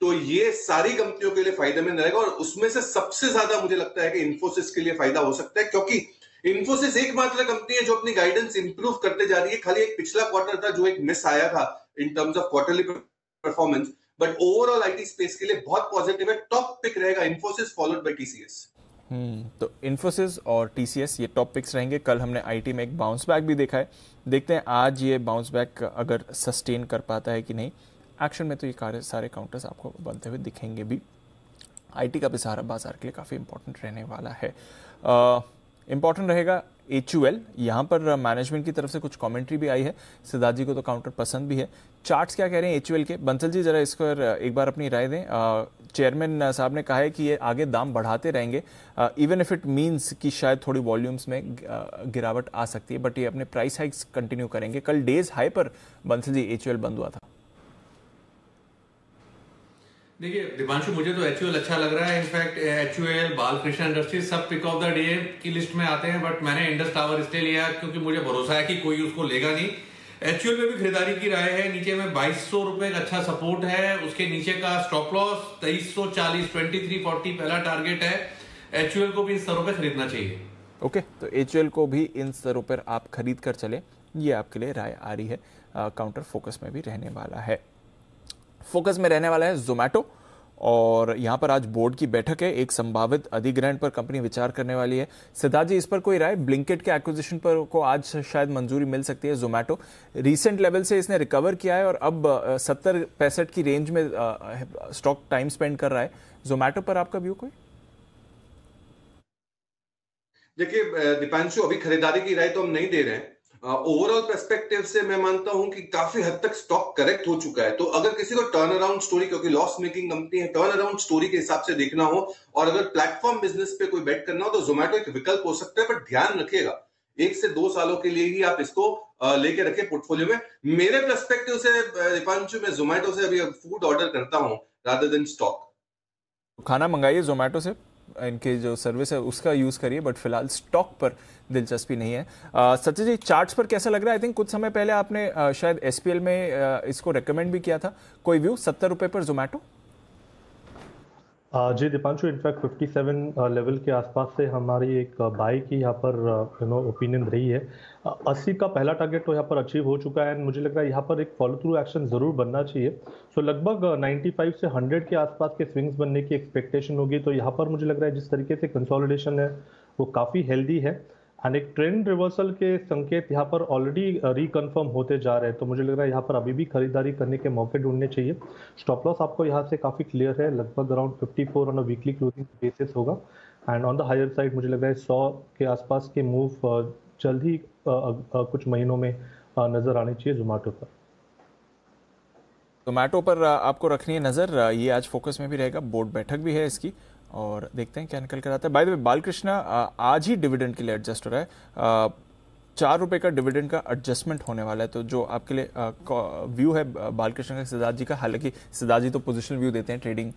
तो ये सारी कंपनियों के लिए फायदेमंद रहेगा। और उसमें से सबसे ज्यादा मुझे लगता है कि इन्फोसिस के लिए फायदा हो सकता है, क्योंकि इन्फोसिस एकमात्र कंपनी है जो अपनी गाइडेंस इंप्रूव करते जा रही है। खाली एक पिछला क्वार्टर था जो एक मिस आया था in terms of quarterly performance, but overall IT space के लिए बहुत पॉजिटिव है। टॉप पिक रहेगा इन्फोसिस फॉलोड बाय टीसीएस। तो इन्फोसिस और टीसीएस ये टॉप पिक्स रहेंगे। कल हमने आईटी में एक बाउंस बैक भी देखा है, देखते हैं आज ये बाउंस बैक अगर सस्टेन कर पाता है कि नहीं। एक्शन में तो ये सारे काउंटर्स आपको बनते हुए दिखेंगे भी। आईटी का भी सहारा बाजार के लिए काफ़ी इंपॉर्टेंट रहने वाला है। इंपॉर्टेंट रहेगा HUL। यहाँ पर मैनेजमेंट की तरफ से कुछ कमेंट्री भी आई है, सिद्धार्थ जी को तो काउंटर पसंद भी है। चार्ट्स क्या कह रहे हैं HUL के? बंसल जी जरा इसको एक बार अपनी राय दें। चेयरमैन साहब ने कहा है कि ये आगे दाम बढ़ाते रहेंगे, इवन इफ इट मीन्स कि शायद थोड़ी वॉल्यूम्स में गिरावट आ सकती है, बट ये अपने प्राइस हाइक्स कंटिन्यू करेंगे। कल डेज हाई पर बंसल जी HUL बंद हुआ था। देखिए दीपांशु, मुझे तो HUL अच्छा लग रहा है। इनफैक्ट HUL, बालकृष्ण इंडस्ट्रीज सब पिक ऑफ द डे की लिस्ट में आते हैं, बट मैंने इंडस टावर इसलिए लिया क्योंकि मुझे भरोसा है कि कोई उसको लेगा नहीं। HUL में भी खरीदारी की राय है। नीचे में 2200 रुपए का अच्छा सपोर्ट है, उसके नीचे का स्टॉप लॉस 2340, 2340 पहला टारगेट है। HUL को भी इन स्तरों पर खरीदना चाहिए। ओके, तो HUL को भी इन स्तरों पर आप खरीद कर चले, ये आपके लिए राय आ रही है। काउंटर फोकस में भी रहने वाला है। फोकस में रहने वाला है Zomato, और यहाँ पर आज बोर्ड की बैठक है। एक संभावित अधिग्रहण पर कंपनी विचार करने वाली है। सिद्धार्थ जी, इस पर कोई राय? ब्लिंकिट के एक्विजिशन पर को आज शायद मंजूरी मिल सकती है। Zomato रीसेंट लेवल से इसने रिकवर किया है और अब 70-65 की रेंज में स्टॉक टाइम स्पेंड कर रहा है। Zomato पर आपका व्यू कोई? देखिए दीपांशु, अभी खरीदारी की राय तो हम नहीं दे रहे हैं। ओवरऑल पर्सपेक्टिव से मैं मानता हूं कि काफी हद तक स्टॉक करेक्ट हो चुका है। तो अगर किसी को टर्न अराउंड स्टोरी, क्योंकि लॉस मेकिंग कंपनी है, टर्न अराउंड स्टोरी के हिसाब से देखना हो और अगर प्लेटफॉर्म बिजनेस पे कोई बेट करना हो तो Zomato एक विकल्प हो सकता है। बट ध्यान रखिएगा 1 से 2 सालों के लिए ही आप इसको लेके रखे पोर्टफोलियो में। मेरे पर्सपेक्टिव से दीपांशु, मैं Zomato से अभी फूड ऑर्डर करता हूँ रादर देन स्टॉक। खाना मंगाइए Zomato से, इनके जो सर्विस है उसका यूज़ करिए, बट फिलहाल स्टॉक पर दिलचस्पी नहीं है। सचिन जी, चार्ट्स पर कैसा लग रहा है? आई थिंक कुछ समय पहले आपने शायद SPL में इसको रेकमेंड भी किया था। कोई व्यू? 70 रुपये पर Zomato? जी दीपांशु, इनफैक्ट 57 लेवल के आसपास से हमारी एक बाई की यहाँ पर ओपिनियन रही है। 80 का पहला टारगेट तो यहाँ पर अचीव हो चुका है, एंड मुझे लग रहा है यहाँ पर एक फॉलो थ्रू एक्शन ज़रूर बनना चाहिए। सो लगभग 95 से 100 के आसपास के स्विंग्स बनने की एक्सपेक्टेशन होगी। तो यहाँ पर मुझे लग रहा है जिस तरीके से कंसोलिडेशन है वो काफ़ी हेल्दी है, एंड एक ट्रेंड रिवर्सल के संकेत यहाँ पर ऑलरेडी रिकन्फर्म होते जा रहे हैं। तो मुझे लग रहा है यहाँ पर अभी भी खरीदारी करने के मौके ढूंढने चाहिए। स्टॉप लॉस आपको यहाँ से काफ़ी क्लियर है, लगभग around 54 on a weekly closing basis होगा, and on the higher side मुझे लग रहा है 100 के आसपास के मूव जल्द ही कुछ महीनों में नज़र आने चाहिए Zomato पर। Zomato पर आपको रखनी है नज़र, ये आज फोकस में भी रहेगा। बोर्ड बैठक भी है इसकी और देखते हैं क्या निकल कर आता है। बाय द वे, बालकृष्ण आज ही डिविडेंड के लिए एडजस्ट हो रहा है। 4 रुपये का डिविडेंड का एडजस्टमेंट होने वाला है। तो जो आपके लिए व्यू है बालकृष्ण का, सिद्धार्थ जी का, हालांकि सिद्धार्थ जी तो पोजिशनल व्यू देते हैं, ट्रेडिंग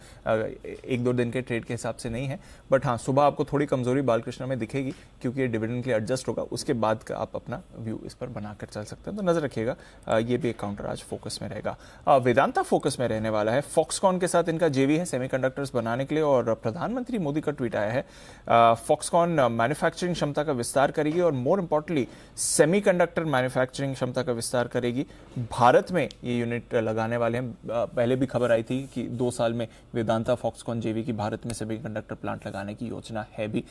1-2 दिन के ट्रेड के हिसाब से नहीं है। बट हाँ, सुबह आपको थोड़ी कमजोरी बालकृष्ण में दिखेगी क्योंकि ये डिविडेंड के लिए एडजस्ट होगा, उसके बाद का आप अपना व्यू इस पर बनाकर चल सकते हैं। तो नजर रखिएगा, ये भी एक काउंटर आज फोकस में रहेगा। वेदांता फोकस में रहने वाला है। फॉक्सकॉन के साथ इनका JV है सेमीकंडक्टर्स बनाने के लिए, और प्रधानमंत्री मोदी का ट्वीट आया है। फॉक्सकॉन मैन्युफैक्चरिंग क्षमता का विस्तार करेगी और मोर इंपॉर्टेंटली सेमीकंडक्टर मैन्युफैक्चरिंग क्षमता का विस्तार करेगी। भारत में ये यूनिट लगाने वाले हैं। पहले भी खबर आई थी कि 2 साल में वेदांता फॉक्सकॉन JV की भारत में सेमीकंडक्टर प्लांट लगाने की योजना है भी।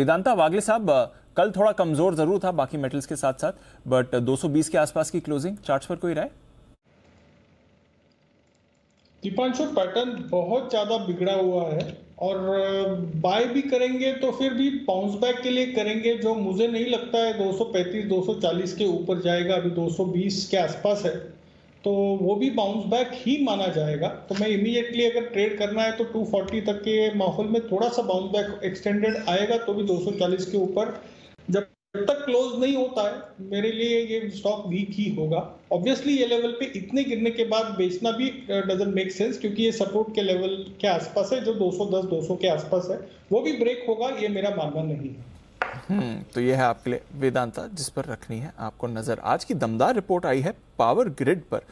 वेदांता वागले साहब कल थोड़ा कमजोर जरूर था बाकी मेटल्स के साथ साथ, बट 220 के आसपास की क्लोजिंग। चार्ट्स पर कोई राय? दीपांशु, पैटर्न बहुत ज्यादा बिगड़ा हुआ है और बाय भी करेंगे तो फिर भी बाउंस बैक के लिए करेंगे, जो मुझे नहीं लगता है 235 240 के ऊपर जाएगा। अभी 220 के आसपास है तो वो भी बाउंस बैक ही माना जाएगा। तो मैं इमीडिएटली अगर ट्रेड करना है तो 240 तक के माहौल में थोड़ा सा बाउंस बैक एक्सटेंडेड आएगा तो भी 240 के ऊपर जब जब तक क्लोज नहीं होता है मेरे लिए ये स्टॉक वीक ही होगा। ऑब्वियसली ये लेवल पे इतने गिरने के बाद बेचना भी डजंट मेक सेंस, क्योंकि ये सपोर्ट के लेवल के आसपास है जो 210 200 के आसपास है, वो भी ब्रेक होगा ये मेरा मानना नहीं है। तो ये है आपके लिए वेदांता जिस पर रखनी है आपको नजर। आज की दमदार रिपोर्ट आई है पावर ग्रिड पर।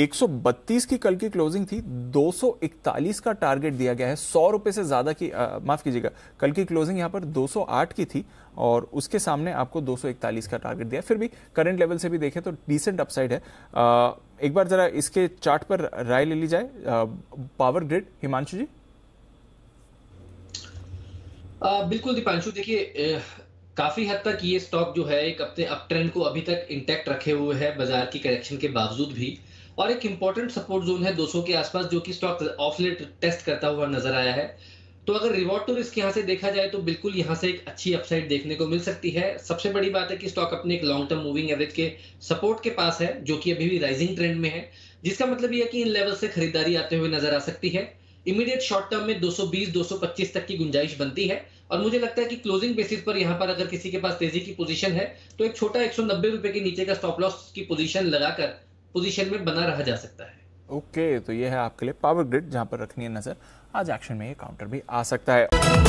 132 की कल की क्लोजिंग थी, 241 का टारगेट दिया गया है। 100 रुपए से ज्यादा की माफ कीजिएगा, कल की क्लोजिंग यहाँ पर 208 की थी और उसके सामने आपको 241 का टारगेट दिया। फिर भी करंट लेवल से भी देखें तो डिसेंट अपसाइड है। एक बार जरा इसके चार्ट पर राय ले ली जाए पावर ग्रिड, हिमांशु जी। बिल्कुल दीपांशु, देखिए काफी हद तक ये स्टॉक जो है एक अपने अप ट्रेंड को अभी तक इंटैक्ट रखे हुए है बाजार की करेक्शन के बावजूद भी, और एक इंपॉर्टेंट सपोर्ट जोन है 200 के आसपास जो कि स्टॉक ऑफ लेट टेस्ट करता हुआ नजर आया है। तो अगर रिवॉर्ड टू रिस्क यहाँ से देखा जाए तो बिल्कुल यहाँ से एक अच्छी अपसाइड देखने को मिल सकती है। सबसे बड़ी बात है कि स्टॉक अपने एक लॉन्ग टर्म मूविंग एवरेज के सपोर्ट के पास है जो कि अभी भी राइजिंग ट्रेंड में है, जिसका मतलब यह है कि इन लेवल से खरीदारी आते हुए नजर आ सकती है। इमीडिएट शॉर्ट टर्म में 220-225 तक की गुंजाइश बनती है और मुझे लगता है कि क्लोजिंग बेसिस पर यहाँ पर अगर किसी के पास तेजी की पोजीशन है तो एक छोटा 190 रुपए के नीचे का स्टॉप लॉस की पोजीशन लगाकर पोजीशन में बना रहा जा सकता है। ओके, तो ये है आपके लिए पावर ग्रिड जहां पर रखनी है नजर। आज एक्शन में ये काउंटर भी आ सकता है।